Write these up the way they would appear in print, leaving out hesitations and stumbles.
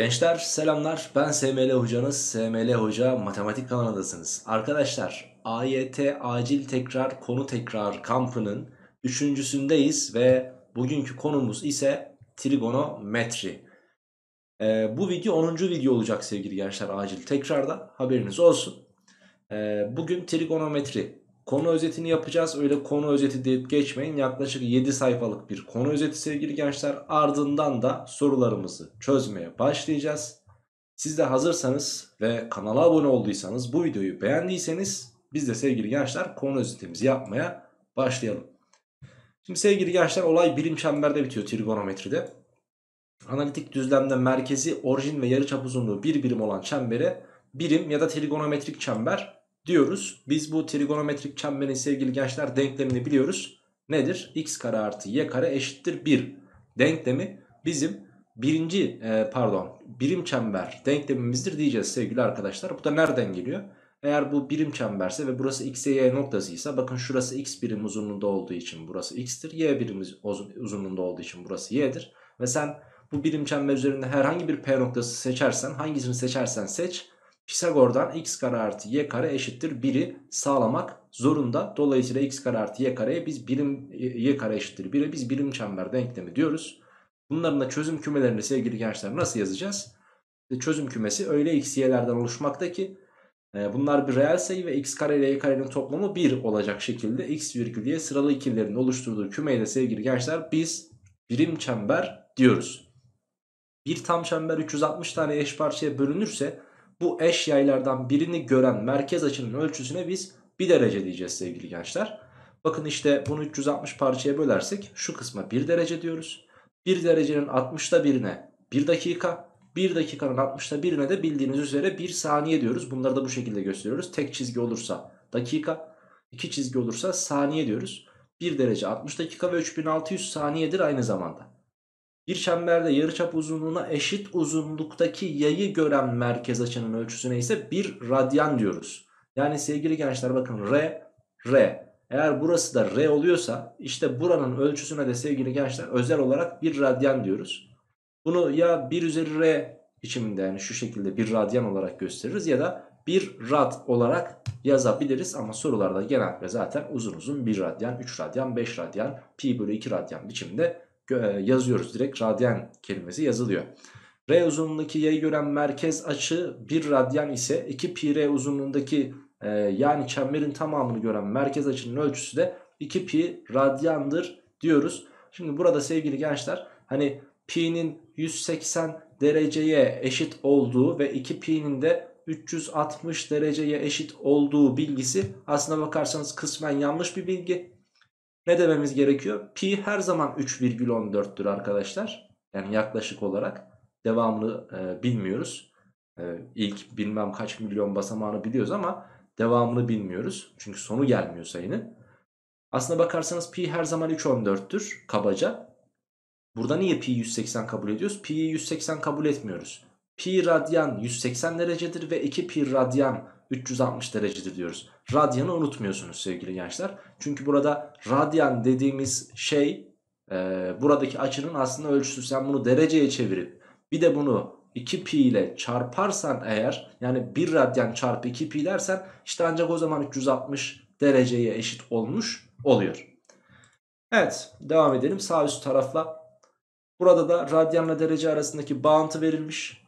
Gençler selamlar, ben Sml hocanız. Sml Hoca Matematik kanalındasınız. Arkadaşlar AYT Acil Tekrar Kampı'nın üçüncüsündeyiz ve bugünkü konumuz ise trigonometri. Bu video 10. video olacak sevgili gençler, acil tekrarda haberiniz olsun. Bugün trigonometri konu özetini yapacağız. Öyle konu özeti deyip geçmeyin, yaklaşık 7 sayfalık bir konu özeti sevgili gençler. Ardından da sorularımızı çözmeye başlayacağız. Siz de hazırsanız ve kanala abone olduysanız, bu videoyu beğendiyseniz biz de sevgili gençler konu özetimizi yapmaya başlayalım. Şimdi sevgili gençler, olay birim çemberde bitiyor trigonometride. Analitik düzlemde merkezi, orijin ve yarıçap uzunluğu bir birim olan çembere birim ya da trigonometrik çember diyoruz. Biz bu trigonometrik çemberin sevgili gençler denklemini biliyoruz. Nedir? X kare artı y kare eşittir 1 denklemi bizim birim çember denklemimizdir diyeceğiz sevgili arkadaşlar. Bu da nereden geliyor? Eğer bu birim çemberse ve burası x'e y noktasıysa, bakın şurası x birim uzunluğunda olduğu için burası x'tir. Y birim uzunluğunda olduğu için burası y'dir. Ve sen bu birim çember üzerinde herhangi bir p noktası seçersen, hangisini seçersen seç, Pisagor'dan x kare artı y kare eşittir 1'i sağlamak zorunda. Dolayısıyla x kare artı y kareye biz birim çember denklemi diyoruz. Bunların da çözüm kümelerini sevgili gençler nasıl yazacağız? Çözüm kümesi öyle x y'lerden oluşmakta ki bunlar bir reel sayı ve x kare ile y karenin toplamı 1 olacak şekilde x virgül y sıralı ikililerin oluşturduğu kümeyle sevgili gençler biz birim çember diyoruz. Bir tam çember 360 tane eş parçaya bölünürse bu eş yaylardan birini gören merkez açının ölçüsüne biz bir derece diyeceğiz sevgili gençler. Bakın işte bunu 360 parçaya bölersek şu kısma 1 derece diyoruz. 1 derecenin 60'ta birine 1 dakika, 1 dakikanın 60'ta birine de bildiğiniz üzere 1 saniye diyoruz. Bunları da bu şekilde gösteriyoruz. Tek çizgi olursa dakika, iki çizgi olursa saniye diyoruz. 1 derece 60 dakika ve 3600 saniyedir aynı zamanda. Bir çemberde yarıçap uzunluğuna eşit uzunluktaki yayı gören merkez açının ölçüsüne ise bir radyan diyoruz. Yani sevgili gençler bakın R. Eğer burası da R oluyorsa işte buranın ölçüsüne de sevgili gençler özel olarak bir radyan diyoruz. Bunu ya 1 üzeri R biçiminde, yani şu şekilde bir radyan olarak gösteririz ya da bir rad olarak yazabiliriz. Ama sorularda genellikle zaten uzun 1 radyan, 3 radyan, 5 radyan, pi bölü 2 radyan biçimde yazıyoruz. Direkt radyan kelimesi yazılıyor. R uzunluğundaki y'yi gören merkez açı 1 radyan ise 2 pi r uzunluğundaki yani çemberin tamamını gören merkez açının ölçüsü de 2 pi radyandır diyoruz. Şimdi burada sevgili gençler hani pi'nin 180 dereceye eşit olduğu ve 2 pi'nin de 360 dereceye eşit olduğu bilgisi aslına bakarsanız kısmen yanlış bir bilgi. Ne dememiz gerekiyor? Pi her zaman 3,14'tür arkadaşlar. Yani yaklaşık olarak devamını bilmiyoruz. İlk bilmem kaç milyon basamağını biliyoruz ama devamını bilmiyoruz. Çünkü sonu gelmiyor sayının. Aslına bakarsanız pi her zaman 3,14'tür kabaca. Burada niye pi 180 kabul ediyoruz? Pi'yi 180 kabul etmiyoruz. Pi radyan 180 derecedir ve 2 pi radyan 360 derecedir diyoruz. Radyanı unutmuyorsunuz sevgili gençler. Çünkü burada radyan dediğimiz şey buradaki açının aslında ölçüsü. Sen bunu dereceye çevirip bir de bunu 2 pi ile çarparsan eğer, yani 1 radyan çarpı 2 pi dersen işte ancak o zaman 360 dereceye eşit olmuş oluyor. Evet, devam edelim sağ üst tarafla. Burada da radyanla derece arasındaki bağıntı verilmiş.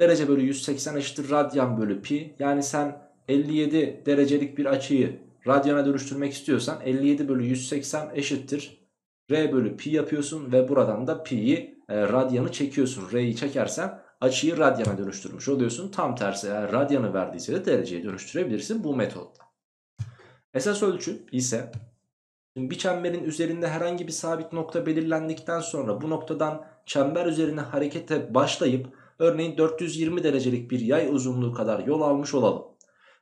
Derece bölü 180 eşittir radyan bölü pi. Yani sen 57 derecelik bir açıyı radyana dönüştürmek istiyorsan 57 bölü 180 eşittir r bölü pi yapıyorsun ve buradan da pi'yi radyanı çekiyorsun. R'yi çekersen açıyı radyana dönüştürmüş oluyorsun. Tam tersi, eğer radyanı verdiyse de dereceye dönüştürebilirsin bu metodla. Esas ölçü ise bir çemberin üzerinde herhangi bir sabit nokta belirlendikten sonra bu noktadan çember üzerine harekete başlayıp örneğin 420 derecelik bir yay uzunluğu kadar yol almış olalım.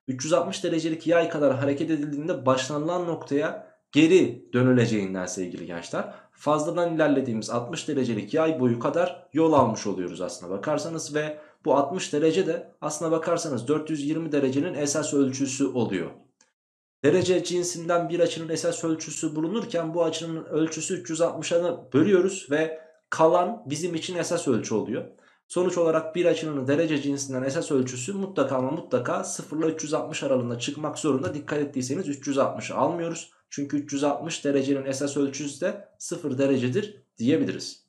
360 derecelik yay kadar hareket edildiğinde başlanılan noktaya geri dönüleceğinden sevgili gençler fazladan ilerlediğimiz 60 derecelik yay boyu kadar yol almış oluyoruz aslına bakarsanız ve bu 60 derece de aslına bakarsanız 420 derecenin esas ölçüsü oluyor. Derece cinsinden bir açının esas ölçüsü bulunurken bu açının ölçüsü 360'a bölüyoruz ve kalan bizim için esas ölçü oluyor. Sonuç olarak bir açının derece cinsinden esas ölçüsü mutlaka ama mutlaka 0 ile 360 aralığında çıkmak zorunda. Dikkat ettiyseniz 360'ı almıyoruz. Çünkü 360 derecenin esas ölçüsü de 0 derecedir diyebiliriz.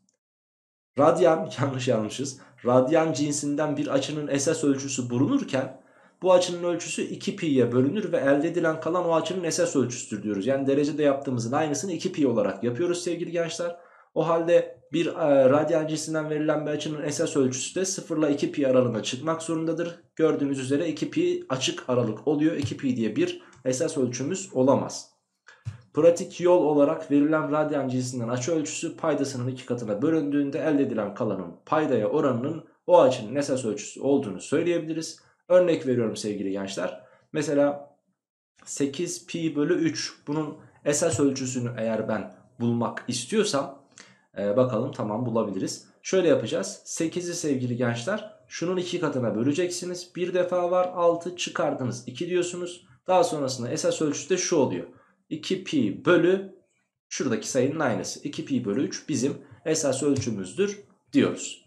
Radyan, yanlış yazmışız. Radyan cinsinden bir açının esas ölçüsü bulunurken bu açının ölçüsü 2pi'ye bölünür ve elde edilen kalan o açının esas ölçüsüdür diyoruz. Yani derecede yaptığımızın aynısını 2pi olarak yapıyoruz sevgili gençler. O halde bir radyan cinsinden verilen bir açının esas ölçüsü de 0 ile 2pi aralığına çıkmak zorundadır. Gördüğünüz üzere 2pi açık aralık oluyor. 2pi diye bir esas ölçümüz olamaz. Pratik yol olarak verilen radyan cinsinden açı ölçüsü paydasının 2 katına bölündüğünde elde edilen kalanın paydaya oranının o açının esas ölçüsü olduğunu söyleyebiliriz. Örnek veriyorum sevgili gençler. Mesela 8pi bölü 3 bunun esas ölçüsünü eğer ben bulmak istiyorsam bakalım tamam bulabiliriz. Şöyle yapacağız. 8'i sevgili gençler şunun 2 katına böleceksiniz. Bir defa var 6 çıkardınız 2 diyorsunuz. Daha sonrasında esas ölçüsü de şu oluyor. 2pi bölü şuradaki sayının aynısı. 2pi bölü 3 bizim esas ölçümüzdür diyoruz.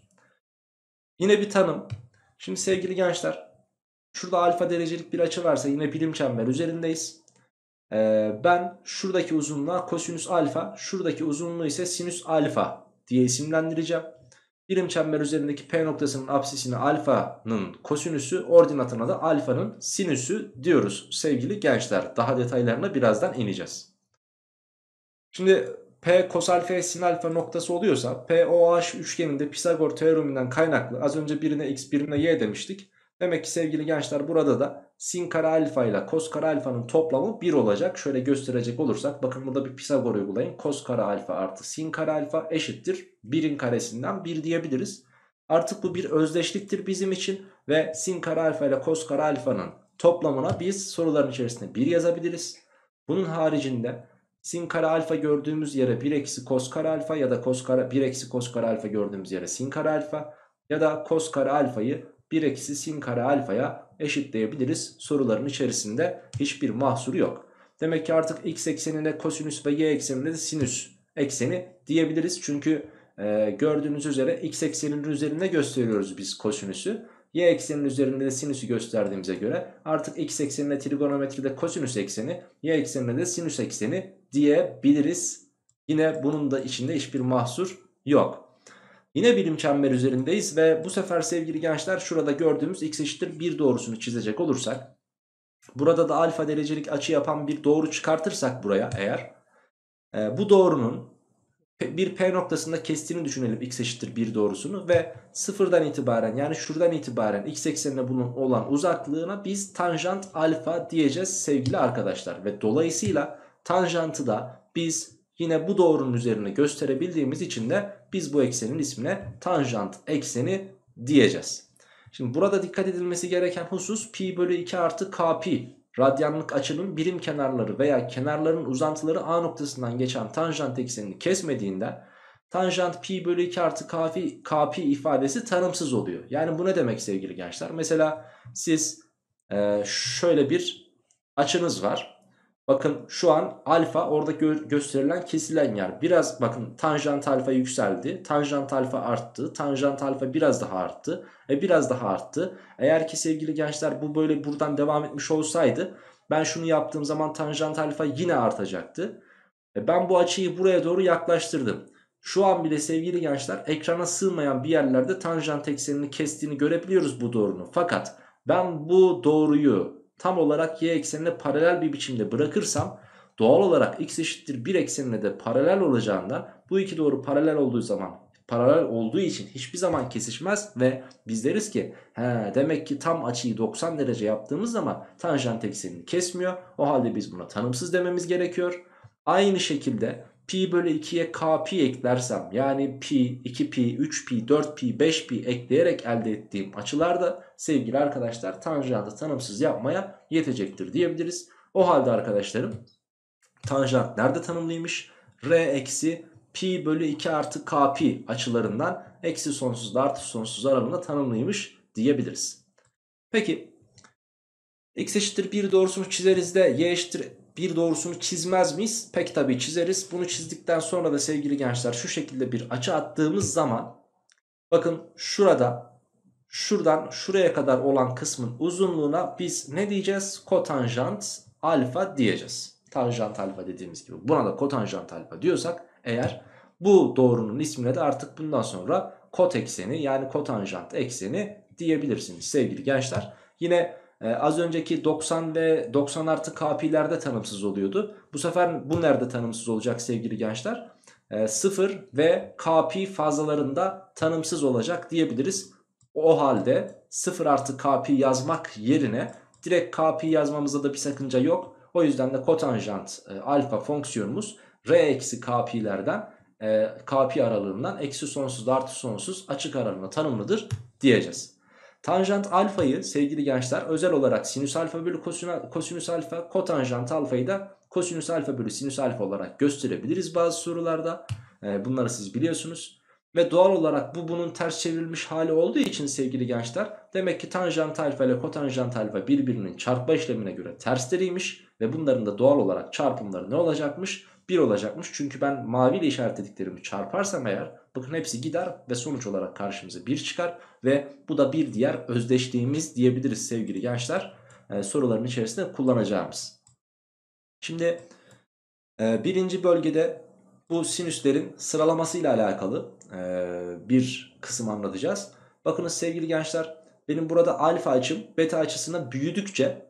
Yine bir tanım. Şimdi sevgili gençler şurada alfa derecelik bir açı varsa yine birim çember üzerindeyiz. Ben şuradaki uzunluğa kosinüs alfa, şuradaki uzunluğu ise sinüs alfa diye isimlendireceğim. Birim çember üzerindeki P noktasının apsisine alfanın kosinüsü, ordinatına da alfanın sinüsü diyoruz sevgili gençler. Daha detaylarına birazdan ineceğiz. Şimdi P kos alfa sin alfa noktası oluyorsa POH üçgeninde Pisagor teoreminden kaynaklı az önce birine x birine y demiştik. Demek ki sevgili gençler burada da sin kare alfa ile kos kare alfanın toplamı 1 olacak. Şöyle gösterecek olursak bakın burada bir Pisagor uygulayın. Kos kare alfa artı sin kare alfa eşittir 1'in karesinden 1 diyebiliriz. Artık bu bir özdeşliktir bizim için ve sin kare alfa ile kos kare alfanın toplamına biz soruların içerisinde 1 yazabiliriz. Bunun haricinde sin kare alfa gördüğümüz yere 1 eksi kos kare alfa ya da 1 eksi kos kare alfa gördüğümüz yere sin kare alfa ya da kos kare alfayı 1 eksi sin kare alfaya eşitleyebiliriz. Soruların içerisinde hiçbir mahsuru yok. Demek ki artık x eksenine kosinüs ve y eksenine de sinüs ekseni diyebiliriz. Çünkü gördüğünüz üzere x ekseninin üzerinde gösteriyoruz biz kosinüsü. Y ekseninin üzerinde de sinüsü gösterdiğimize göre artık x eksenine trigonometride kosinüs ekseni, y eksenine de sinüs ekseni diyebiliriz. Yine bunun da içinde hiçbir mahsur yok. Yine birim çember üzerindeyiz ve bu sefer sevgili gençler şurada gördüğümüz x eşittir 1 doğrusunu çizecek olursak. Burada da alfa derecelik açı yapan bir doğru çıkartırsak buraya eğer. Bu doğrunun bir P noktasında kestiğini düşünelim x eşittir 1 doğrusunu ve sıfırdan itibaren yani şuradan itibaren x eksenine bunun olan uzaklığına biz tanjant alfa diyeceğiz sevgili arkadaşlar. Ve dolayısıyla tanjantı da biz yine bu doğrunun üzerine gösterebildiğimiz için de biz bu eksenin ismine tanjant ekseni diyeceğiz. Şimdi burada dikkat edilmesi gereken husus pi bölü 2 artı kpi. Radyanlık açının birim kenarları veya kenarların uzantıları A noktasından geçen tanjant eksenini kesmediğinden tanjant pi bölü 2 artı kpi ifadesi tanımsız oluyor. Yani bu ne demek sevgili gençler? Mesela siz şöyle bir açınız var. Bakın şu an alfa orada gösterilen kesilen yer. Biraz bakın tanjant alfa yükseldi. Tanjant alfa arttı. Tanjant alfa biraz daha arttı. Biraz daha arttı. Eğer ki sevgili gençler bu böyle buradan devam etmiş olsaydı ben şunu yaptığım zaman tanjant alfa yine artacaktı. Ben bu açıyı buraya doğru yaklaştırdım. Şu an bile sevgili gençler ekrana sığmayan bir yerlerde tanjant eksenini kestiğini görebiliyoruz bu doğrunun. Fakat ben bu doğruyu tam olarak y eksenine paralel bir biçimde bırakırsam doğal olarak x eşittir 1 eksenine de paralel olacağından bu iki doğru paralel olduğu için hiçbir zaman kesişmez ve biz deriz ki demek ki tam açıyı 90 derece yaptığımız zaman tanjant eksenini kesmiyor. O halde biz buna tanımsız dememiz gerekiyor. Aynı şekilde pi bölü 2'ye kpi eklersem yani pi, 2pi, 3pi, 4pi, 5pi ekleyerek elde ettiğim açılarda sevgili arkadaşlar tanjantı tanımsız yapmaya yetecektir diyebiliriz. O halde arkadaşlarım tanjant nerede tanımlıymış? R eksi pi bölü 2 artı kpi açılarından eksi sonsuzla artı sonsuz aralığında tanımlıymış diyebiliriz. Peki x eşittir 1 doğrusunu çizeriz de y eşittir 1 doğrusunu çizmez miyiz? Pek tabii çizeriz. Bunu çizdikten sonra da sevgili gençler şu şekilde bir açı attığımız zaman Bakın şurada şuradan şuraya kadar olan kısmın uzunluğuna biz ne diyeceğiz? Kotanjant alfa diyeceğiz. Tanjant alfa dediğimiz gibi. Buna da kotanjant alfa diyorsak eğer, bu doğrunun ismine de artık bundan sonra kot ekseni, yani kotanjant ekseni diyebilirsiniz sevgili gençler. Yine az önceki 90 ve 90 artı kp'lerde tanımsız oluyordu. Bu sefer bu nerede tanımsız olacak sevgili gençler? 0 ve kp fazlalarında tanımsız olacak diyebiliriz. O halde 0 artı kp yazmak yerine direkt kp yazmamıza da bir sakınca yok. O yüzden de kotanjant alfa fonksiyonumuz r eksi kp'lerden, kp aralığından eksi sonsuz artı sonsuz açık aralığına tanımlıdır diyeceğiz. Tanjant alfayı sevgili gençler özel olarak sinüs alfa bölü kosinüs alfa, kotanjant alfayı da kosinüs alfa bölü sinüs alfa olarak gösterebiliriz bazı sorularda. Bunları siz biliyorsunuz. Ve doğal olarak bu bunun ters çevrilmiş hali olduğu için sevgili gençler, demek ki tanjant alfa ile kotanjant alfa birbirinin çarpma işlemine göre tersleriymiş. Ve bunların da doğal olarak çarpımları ne olacakmış? 1 olacakmış. Çünkü ben mavi ile işaretlediklerimi çarparsam eğer, bakın hepsi gider ve sonuç olarak karşımıza 1 çıkar. Ve bu da bir diğer özdeşliğimiz diyebiliriz sevgili gençler, soruların içerisinde kullanacağımız. Şimdi birinci bölgede bu sinüslerin sıralamasıyla alakalı bir kısım anlatacağız. Bakınız sevgili gençler, benim burada alfa açım beta açısına büyüdükçe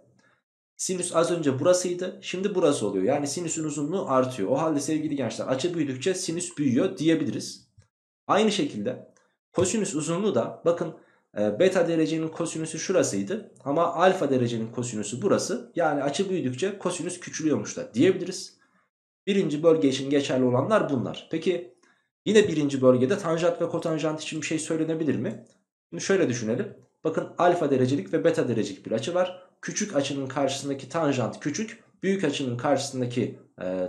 sinüs az önce burasıydı, şimdi burası oluyor. Yani sinüsün uzunluğu artıyor. O halde sevgili gençler açı büyüdükçe sinüs büyüyor diyebiliriz. Aynı şekilde kosinüs uzunluğu da bakın beta derecenin kosinüsü şurasıydı ama alfa derecenin kosinüsü burası. Yani açı büyüdükçe kosinüs küçülüyormuş da diyebiliriz. Birinci bölge için geçerli olanlar bunlar. Peki yine birinci bölgede tanjant ve kotanjant için bir şey söylenebilir mi? Şimdi şöyle düşünelim. Bakın alfa derecelik ve beta derecelik bir açı var. Küçük açının karşısındaki tanjant küçük, büyük açının karşısındaki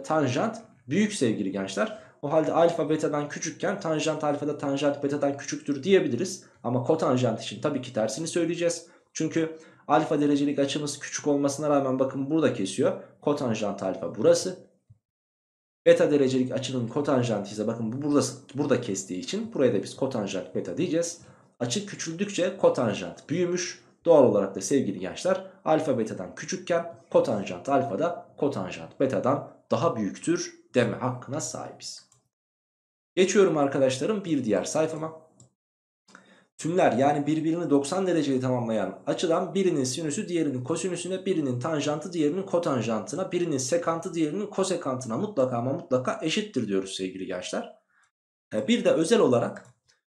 tanjant büyük sevgili gençler. O halde alfa betadan küçükken tanjant alfada tanjant betadan küçüktür diyebiliriz. Ama kotanjant için tabii ki tersini söyleyeceğiz. Çünkü alfa derecelik açımız küçük olmasına rağmen bakın burada kesiyor. Kotanjant alfa burası. Beta derecelik açının kotanjantı ise bakın bu burada kestiği için buraya da biz kotanjant beta diyeceğiz. Açı küçüldükçe kotanjant büyümüş. Doğal olarak da sevgili gençler alfa betadan küçükken kotanjant alfa da kotanjant betadan daha büyüktür deme hakkına sahibiz. Geçiyorum arkadaşlarım bir diğer sayfama. Tümler, yani birbirini 90 dereceli tamamlayan açıdan birinin sinüsü diğerinin kosinüsüne, birinin tanjantı diğerinin kotanjantına, birinin sekantı diğerinin kosekantına mutlaka ama mutlaka eşittir diyoruz sevgili gençler. Bir de özel olarak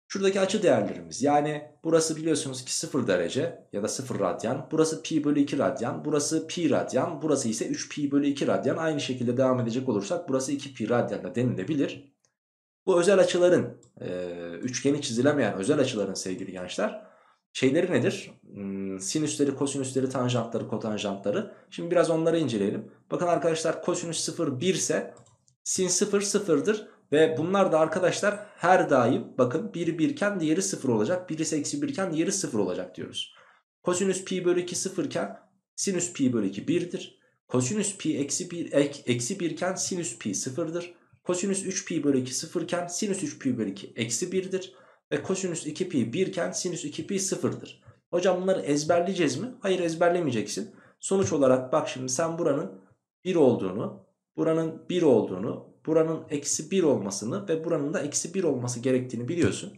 şuradaki açı değerlerimiz, yani burası biliyorsunuz ki 0 derece ya da 0 radyan, burası pi bölü 2 radyan, burası pi radyan, burası ise 3 pi bölü 2 radyan. Aynı şekilde devam edecek olursak burası 2 pi radyan da denilebilir. Bu özel açıların, üçgeni çizilemeyen özel açıların sevgili gençler şeyleri nedir? Sinüsleri, kosinüsleri, tanjantları, kotanjantları. Şimdi biraz onları inceleyelim. Bakın arkadaşlar kosinüs 0 1 ise sin 0 0'dır. Ve bunlar da arkadaşlar her daim bakın biri 1 iken diğeri 0 olacak. Birisi eksi 1 iken diğeri 0 olacak diyoruz. Kosinüs pi bölü 2 0 iken sinüs pi bölü 2 1'dir. Kosinüs pi eksi 1 iken sinüs pi 0'dır. Kosinüs 3 pi bölü 2 0 iken sinüs 3 pi bölü 2 eksi 1'dir. Ve kosinüs 2 pi 1 iken sinüs 2 pi 0'dır. Hocam bunları ezberleyeceğiz mi? Hayır, ezberlemeyeceksin. Sonuç olarak bak şimdi sen buranın 1 olduğunu, buranın 1 olduğunu, buranın eksi 1 olmasını ve buranın da eksi 1 olması gerektiğini biliyorsun.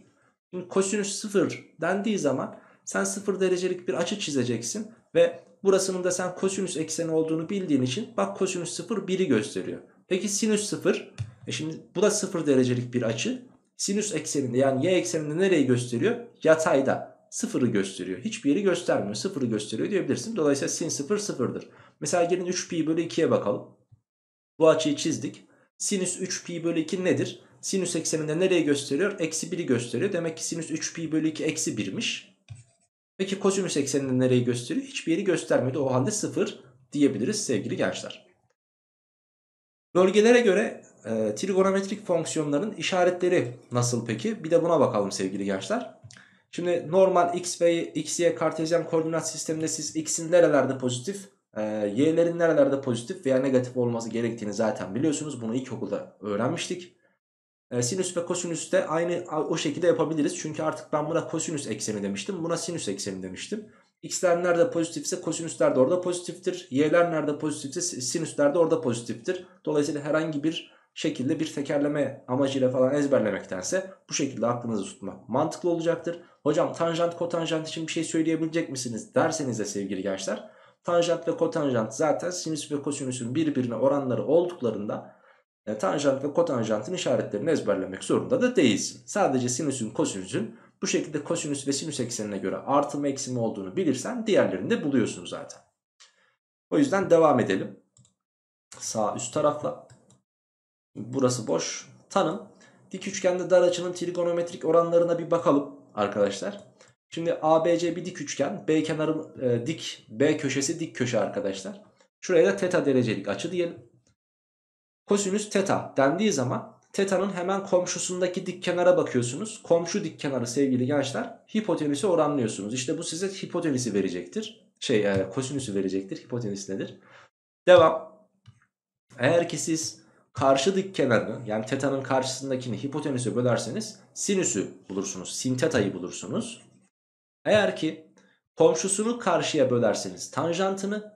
Şimdi kosinüs 0 dendiği zaman sen 0 derecelik bir açı çizeceksin ve burasının da sen kosinüs ekseni olduğunu bildiğin için bak kosinüs 0 1'i gösteriyor. Peki sinüs 0, şimdi bu da 0 derecelik bir açı. Sinüs ekseninde, yani y ekseninde nereyi gösteriyor? Yatayda 0'ı gösteriyor. Hiçbir yeri göstermiyor. 0'ı gösteriyor diyebilirsin. Dolayısıyla sin 0 0'dır. Mesela gelin 3 pi bölü 2'ye bakalım. Bu açıyı çizdik. Sinüs 3 pi bölü 2 nedir? Sinüs ekseninde nereyi gösteriyor? Eksi 1'i gösteriyor. Demek ki sinüs 3 pi bölü 2 eksi 1'miş. Peki kosinüs ekseninde nereyi gösteriyor? Hiçbir yeri göstermedi. O halde 0 diyebiliriz sevgili gençler. Bölgelere göre trigonometrik fonksiyonların işaretleri nasıl peki? Bir de buna bakalım sevgili gençler. Şimdi normal x ve y kartezyen koordinat sisteminde siz x'in nerelerde pozitif, y'lerin nerelerde pozitif veya negatif olması gerektiğini zaten biliyorsunuz. Bunu ilkokulda öğrenmiştik. Sinüs ve kosinüs de aynı o şekilde yapabiliriz. Çünkü artık ben buna kosinüs ekseni demiştim. Buna sinüs ekseni demiştim. X'ler nerede pozitifse kosinüsler de orada pozitiftir. Y'ler nerede pozitifse sinüsler de orada pozitiftir. Dolayısıyla herhangi bir şekilde bir tekerleme amacıyla falan ezberlemektense bu şekilde aklınızı tutmak mantıklı olacaktır. Hocam tanjant kotanjant için bir şey söyleyebilecek misiniz derseniz de sevgili gençler, tanjant ve kotanjant zaten sinüs ve kosinüsün birbirine oranları olduklarında tanjant ve kotanjantın işaretlerini ezberlemek zorunda da değilsin. Sadece sinüsün kosinüsün bu şekilde kosinüs ve sinüs eksenine göre artı mı eksi mi olduğunu bilirsen diğerlerini de buluyorsun zaten. O yüzden devam edelim. Sağ üst tarafla. Burası boş. Tanım. Dik üçgende dar açının trigonometrik oranlarına bir bakalım arkadaşlar. Şimdi ABC bir dik üçgen. B kenarın dik. B köşesi dik köşe arkadaşlar. Şuraya da teta derecelik açı diyelim. Kosinüs teta dendiği zaman teta'nın hemen komşusundaki dik kenara bakıyorsunuz. Komşu dik kenarı sevgili gençler hipotenüse oranlıyorsunuz. İşte bu size hipotenüsü verecektir. Kosinüsü verecektir. Hipotenüs nedir? Devam. Eğer ki siz karşı dik kenarını, yani teta'nın karşısındakini hipotenüse bölerseniz sinüsü bulursunuz. Sin teta'yı bulursunuz. Eğer ki komşusunu karşıya bölerseniz tanjantını,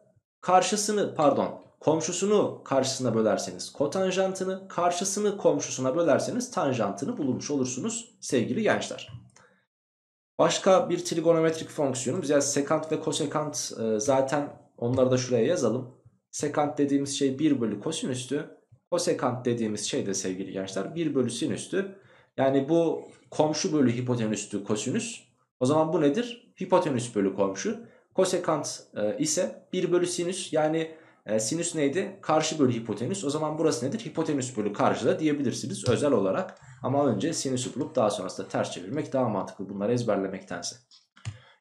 komşusunu karşısına bölerseniz kotanjantını, karşısını komşusuna bölerseniz tanjantını bulmuş olursunuz sevgili gençler. Başka bir trigonometrik fonksiyonumuz, yani sekant ve kosekant, zaten onları da şuraya yazalım. Sekant dediğimiz şey 1 bölü kosinüstü. Kosekant dediğimiz şey de sevgili gençler 1 bölü sinüstü. Yani bu komşu bölü hipotenüstü kosinüs. O zaman bu nedir? Hipotenüs bölü komşu. Kosekant ise 1 bölü sinüs. Yani sinüs neydi? Karşı bölü hipotenüs. O zaman burası nedir? Hipotenüs bölü karşıda diyebilirsiniz özel olarak. Ama önce sinüsü bulup daha sonrasında ters çevirmek daha mantıklı bunları ezberlemektense.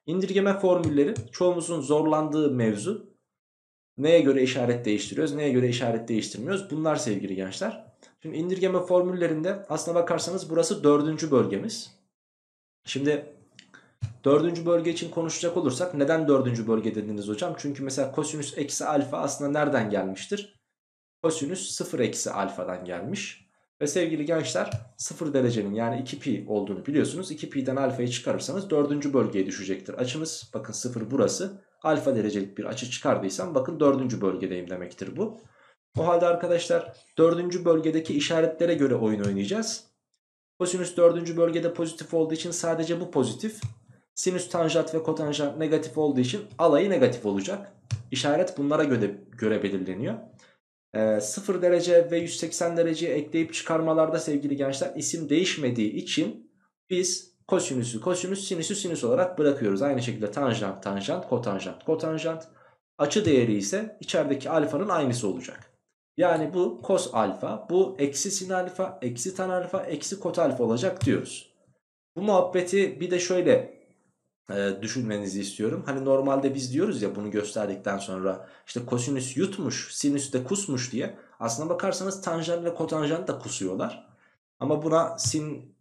İndirgeme formülleri çoğumuzun zorlandığı mevzu. Neye göre işaret değiştiriyoruz, neye göre işaret değiştirmiyoruz? Bunlar sevgili gençler. Şimdi indirgeme formüllerinde aslına bakarsanız burası 4. bölgemiz. Şimdi 4. bölge için konuşacak olursak neden 4. bölge dediniz hocam? Çünkü mesela kosinüs eksi alfa aslında nereden gelmiştir? Kosinüs 0 eksi alfadan gelmiş. Ve sevgili gençler 0 derecenin yani 2pi olduğunu biliyorsunuz. 2pi'den alfayı çıkarırsanız 4. bölgeye düşecektir açımız. Bakın 0 burası. Alfa derecelik bir açı çıkardıysam bakın 4. bölgedeyim demektir bu. O halde arkadaşlar 4. bölgedeki işaretlere göre oyun oynayacağız. Kosinüs 4. bölgede pozitif olduğu için sadece bu pozitif. Sinüs, tanjant ve kotanjant negatif olduğu için alayı negatif olacak. İşaret bunlara göre belirleniyor. 0 derece ve 180 dereceyi ekleyip çıkarmalarda sevgili gençler isim değişmediği için biz kosinüsü kosinüs, sinüsü sinüs olarak bırakıyoruz. Aynı şekilde tanjant tanjant, kotanjant kotanjant. Açı değeri ise içerideki alfanın aynısı olacak. Yani bu kos alfa, bu eksi sin alfa, eksi tan alfa, eksi kot alfa olacak diyoruz. Bu muhabbeti bir de şöyle düşünmenizi istiyorum. Hani normalde biz diyoruz ya bunu gösterdikten sonra işte kosinüs yutmuş, sinüs de kusmuş diye. Aslına bakarsanız tanjant ve kotanjant da kusuyorlar. Ama buna sin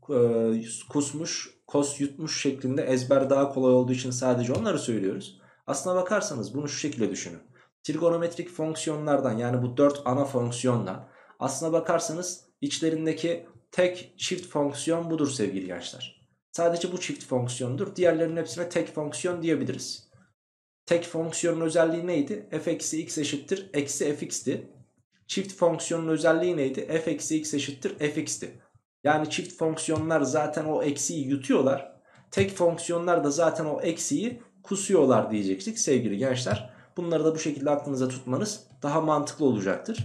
kusmuş, kos yutmuş şeklinde ezber daha kolay olduğu için sadece onları söylüyoruz. Aslına bakarsanız bunu şu şekilde düşünün. Trigonometrik fonksiyonlardan, yani bu 4 ana fonksiyondan aslına bakarsanız içlerindeki tek çift fonksiyon budur sevgili gençler. Sadece bu çift fonksiyondur. Diğerlerinin hepsine tek fonksiyon diyebiliriz. Tek fonksiyonun özelliği neydi? F eksi x eşittir eksi fx'ti. Çift fonksiyonun özelliği neydi? F eksi x eşittir fx'ti. Yani çift fonksiyonlar zaten o eksiyi yutuyorlar. Tek fonksiyonlar da zaten o eksiyi kusuyorlar diyecektik sevgili gençler. Bunları da bu şekilde aklınıza tutmanız daha mantıklı olacaktır.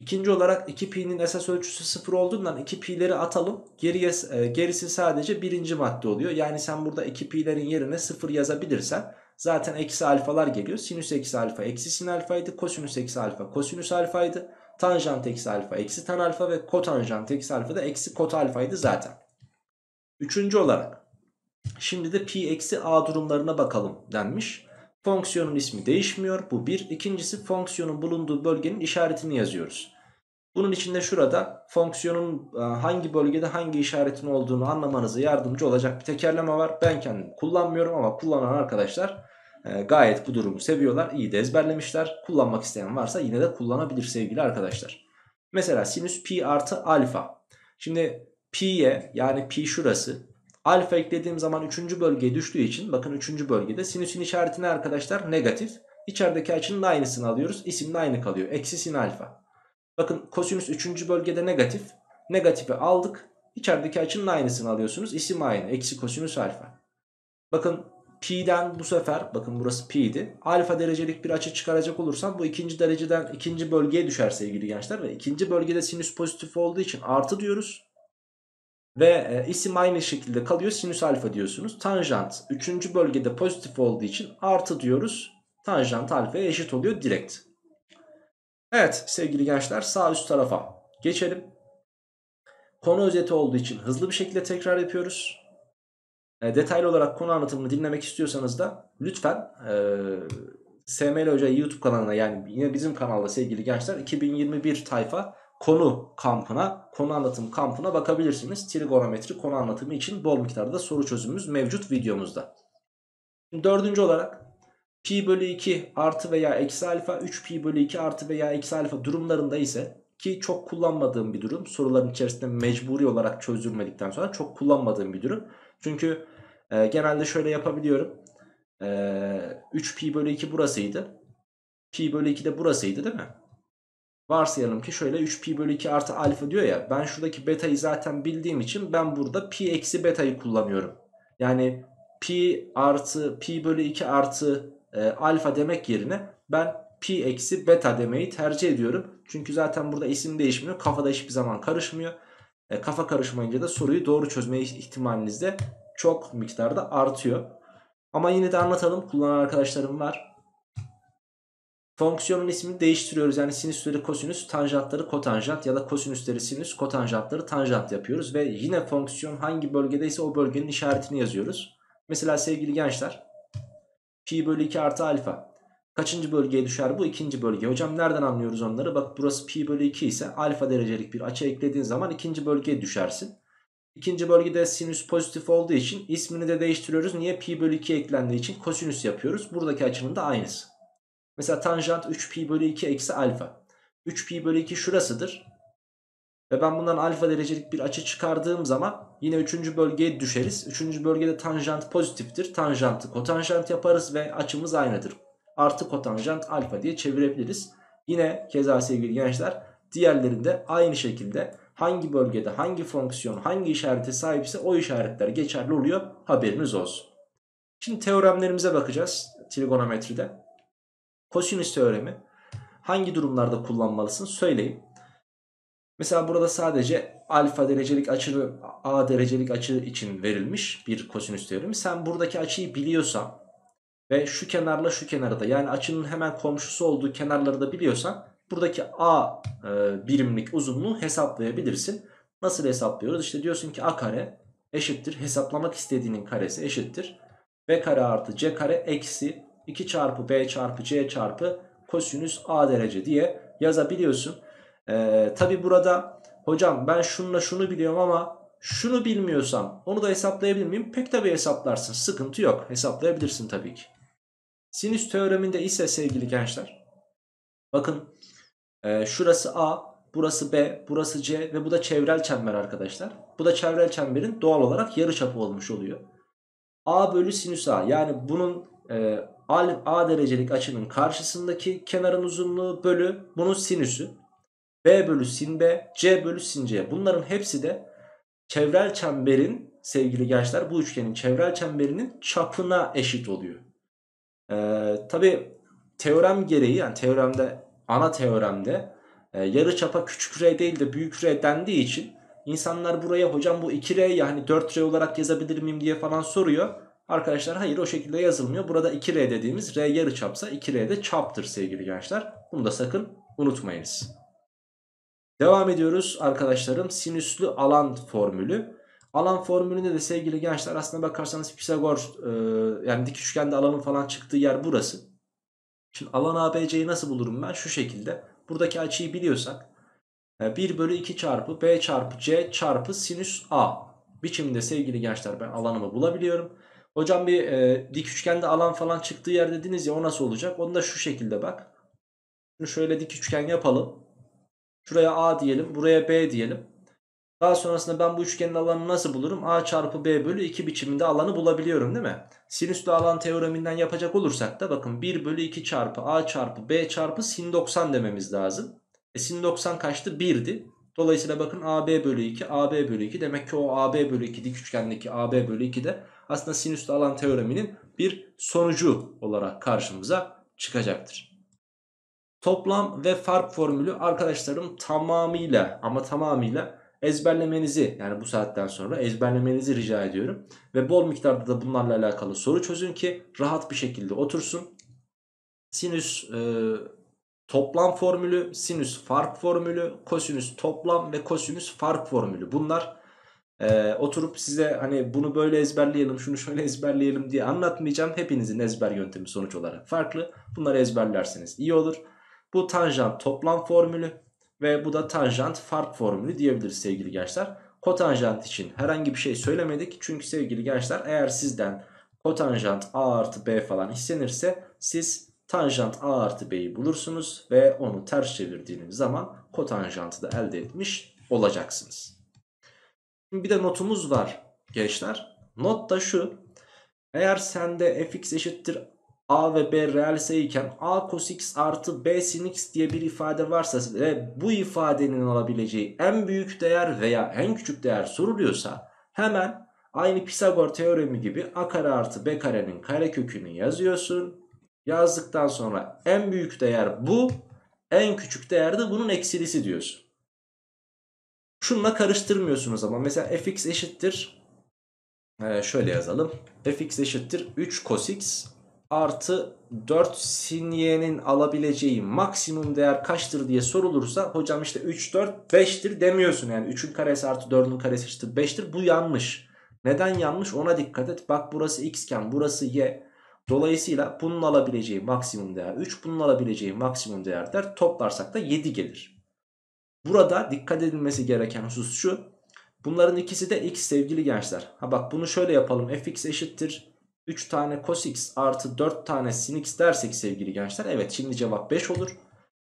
İkinci olarak 2pi'nin esas ölçüsü 0 olduğundan 2pi'leri atalım. Gerisi sadece birinci madde oluyor. Yani sen burada 2pi'lerin yerine 0 yazabilirsen zaten eksi alfalar geliyor. Sinüs eksi alfa eksi sin alfaydı. Kosinüs eksi alfa kosinüs alfaydı. Tanjant eksi alfa eksi tan alfa ve kotanjant eksi alfa da eksi kot alfaydı zaten. Üçüncü olarak şimdi de pi eksi a durumlarına bakalım denmiş. Fonksiyonun ismi değişmiyor. Bu bir. İkincisi fonksiyonun bulunduğu bölgenin işaretini yazıyoruz. Bunun için de şurada fonksiyonun hangi bölgede hangi işaretin olduğunu anlamanıza yardımcı olacak bir tekerleme var. Ben kendim kullanmıyorum ama kullanan arkadaşlar gayet bu durumu seviyorlar. İyi de ezberlemişler. Kullanmak isteyen varsa yine de kullanabilir sevgili arkadaşlar. Mesela sinüs pi artı alfa. Şimdi pi'ye, yani pi şurası, alfa eklediğim zaman 3. bölgeye düştüğü için, bakın 3. bölgede sinüsün işaretini arkadaşlar negatif. İçerideki açının aynısını alıyoruz. İsimle aynı kalıyor. Eksi sin alfa. Bakın kosinüs 3. bölgede negatif. Negatifi aldık. İçerideki açının aynısını alıyorsunuz. İsim aynı. Eksi kosinüs alfa. Bakın pi'den bu sefer, bakın burası pi'ydi. Alfa derecelik bir açı çıkaracak olursam bu ikinci dereceden ikinci bölgeye düşer sevgili gençler. Ve ikinci bölgede sinüs pozitif olduğu için artı diyoruz. Ve isim aynı şekilde kalıyor. Sinüs alfa diyorsunuz. Tanjant 3. bölgede pozitif olduğu için artı diyoruz. Tanjant alfaya eşit oluyor direkt. Evet sevgili gençler, sağ üst tarafa geçelim. Konu özeti olduğu için hızlı bir şekilde tekrar yapıyoruz. Detaylı olarak konu anlatımını dinlemek istiyorsanız da lütfen Sml Hoca YouTube kanalına, yani yine bizim kanalda sevgili gençler, 2021 tayfa konu kampına, konu anlatım kampına bakabilirsiniz. Trigonometri konu anlatımı için bol miktarda soru çözümümüz mevcut videomuzda. Şimdi dördüncü olarak pi bölü 2 artı veya eksi alfa, 3 pi bölü 2 artı veya eksi alfa durumlarında ise, ki çok kullanmadığım bir durum, soruların içerisinde mecburi olarak çözdürmedikten sonra çok kullanmadığım bir durum. Çünkü genelde şöyle yapabiliyorum. 3 pi bölü 2 burasıydı. Pi bölü 2 de burasıydı değil mi? Varsayalım ki şöyle 3 pi bölü 2 artı alfa diyor ya. Ben şuradaki beta'yı zaten bildiğim için ben burada pi eksi beta'yı kullanıyorum. Yani pi bölü 2 artı alfa demek yerine ben pi eksi beta demeyi tercih ediyorum. Çünkü zaten burada isim değişmiyor. Kafada hiçbir zaman karışmıyor. Kafa karışmayınca da soruyu doğru çözme ihtimaliniz de çok miktarda artıyor. Ama yine de anlatalım. Kullanan arkadaşlarım var. Fonksiyonun ismini değiştiriyoruz. Yani sinüsleri kosinüs, tanjantları kotanjant ya da kosinüsleri sinüs, kotanjantları tanjant yapıyoruz. Ve yine fonksiyon hangi bölgedeyse o bölgenin işaretini yazıyoruz. Mesela sevgili gençler, pi bölü 2 artı alfa. Kaçıncı bölgeye düşer bu? İkinci bölge. Hocam nereden anlıyoruz onları? Bak burası pi bölü 2 ise alfa derecelik bir açı eklediğin zaman ikinci bölgeye düşersin. İkinci bölgede sinüs pozitif olduğu için ismini de değiştiriyoruz. Niye? Pi bölü 2 eklendiği için kosinüs yapıyoruz. Buradaki açının da aynısı. Mesela tanjant 3 pi bölü 2 eksi alfa. 3 pi bölü 2 şurasıdır. Ve ben bundan alfa derecelik bir açı çıkardığım zaman yine 3. bölgeye düşeriz. 3. bölgede tanjant pozitiftir. Tanjantı kotanjant yaparız ve açımız aynıdır. Artı kotanjant alfa diye çevirebiliriz. Yine keza sevgili gençler, diğerlerinde aynı şekilde hangi bölgede hangi fonksiyon hangi işarete sahipse o işaretler geçerli oluyor. Haberiniz olsun. Şimdi teoremlerimize bakacağız trigonometride. Kosinüs teoremi hangi durumlarda kullanmalısın söyleyeyim. Mesela burada sadece alfa derecelik açı, a derecelik açı için verilmiş bir kosinüs teoremi. Sen buradaki açıyı biliyorsan ve şu kenarla şu kenarı da, yani açının hemen komşusu olduğu kenarları da biliyorsan buradaki a birimlik uzunluğu hesaplayabilirsin. Nasıl hesaplıyoruz? İşte diyorsun ki a kare eşittir, hesaplamak istediğinin karesi eşittir, b kare artı c kare eksi 2 çarpı b çarpı c çarpı kosinüs a derece diye yazabiliyorsun. Tabi burada hocam ben şununla şunu biliyorum ama şunu bilmiyorsam onu da hesaplayabilir miyim? Pek tabi hesaplarsın, sıkıntı yok, hesaplayabilirsin tabii ki. Sinüs teoreminde ise sevgili gençler, bakın şurası a, burası b, burası c ve bu da çevrel çember arkadaşlar. Bu da çevrel çemberin doğal olarak yarıçapı olmuş oluyor. A bölü sinüs a, yani bunun a derecelik açının karşısındaki kenarın uzunluğu bölü bunun sinüsü. B bölü sin b, c bölü sin c, bunların hepsi de çevrel çemberin sevgili gençler, bu üçgenin çevrel çemberinin çapına eşit oluyor. Tabi teorem gereği, yani teoremde, ana teoremde yarı çapa küçük r değil de büyük r dendiği için insanlar buraya hocam bu 2r yani 4r olarak yazabilir miyim diye falan soruyor. Arkadaşlar hayır, o şekilde yazılmıyor. Burada 2r dediğimiz r yarı çapsa 2r de çaptır sevgili gençler. Bunu da sakın unutmayınız. Devam ediyoruz arkadaşlarım, sinüslü alan formülü. Alan formülünde de sevgili gençler aslına bakarsanız Pisagor yani dik üçgende alanın falan çıktığı yer burası. Şimdi alan ABC'yi nasıl bulurum ben? Şu şekilde. Buradaki açıyı biliyorsak 1 bölü 2 çarpı B çarpı C çarpı sinüs A biçiminde sevgili gençler ben alanımı bulabiliyorum. Hocam bir dik üçgende alan falan çıktığı yer dediniz ya, o nasıl olacak? Onu da şu şekilde bak. Şöyle dik üçgen yapalım. Şuraya A diyelim, buraya B diyelim. Daha sonrasında ben bu üçgenin alanını nasıl bulurum? A çarpı B bölü 2 biçiminde alanı bulabiliyorum değil mi? Sinüslü alan teoreminden yapacak olursak da bakın 1 bölü 2 çarpı A çarpı B çarpı sin 90 dememiz lazım. Sin 90 kaçtı? 1'di. Dolayısıyla bakın AB bölü 2, AB bölü 2 demek ki o AB bölü 2 dik üçgendeki AB bölü 2 de aslında sinüslü alan teoreminin bir sonucu olarak karşımıza çıkacaktır. Toplam ve fark formülü arkadaşlarım tamamıyla ama tamamıyla ezberlemenizi, yani bu saatten sonra ezberlemenizi rica ediyorum. Ve bol miktarda da bunlarla alakalı soru çözün ki rahat bir şekilde otursun. Sinüs toplam formülü, sinüs fark formülü, kosinüs toplam ve kosinüs fark formülü. Bunlar oturup size hani bunu böyle ezberleyelim, şunu şöyle ezberleyelim diye anlatmayacağım. Hepinizin ezber yöntemi sonuç olarak farklı. Bunları ezberlerseniz iyi olur. Bu tanjant toplam formülü ve bu da tanjant fark formülü diyebiliriz sevgili gençler. Kotanjant için herhangi bir şey söylemedik. Çünkü sevgili gençler eğer sizden kotanjant A artı B falan istenirse siz tanjant A artı B'yi bulursunuz ve onu ters çevirdiğiniz zaman kotanjantı da elde etmiş olacaksınız. Şimdi bir de notumuz var gençler. Not da şu: eğer sende fx eşittir A ve B reel sayıyken A cos x artı B sin x diye bir ifade varsa ve bu ifadenin alabileceği en büyük değer veya en küçük değer soruluyorsa hemen aynı Pisagor teoremi gibi A kare artı B karenin karekökünü yazıyorsun. Yazdıktan sonra en büyük değer bu, en küçük değer de bunun eksilisi diyorsun. Şununla karıştırmıyorsunuz ama mesela fx eşittir şöyle yazalım, fx eşittir 3 cos x artı 4 sin y'nin alabileceği maksimum değer kaçtır diye sorulursa hocam işte 3 4 5'tir demiyorsun. Yani 3'ün karesi artı 4'ün karesi işte 5'tir. Bu yanlış. Neden yanlış, ona dikkat et. Bak burası x iken burası y. Dolayısıyla bunun alabileceği maksimum değer 3, bunun alabileceği maksimum değer 4, toplarsak da 7 gelir. Burada dikkat edilmesi gereken husus şu: bunların ikisi de x sevgili gençler. Ha bak, bunu şöyle yapalım, fx eşittir 3 tane cos x artı 4 tane sin x dersek sevgili gençler, evet şimdi cevap 5 olur.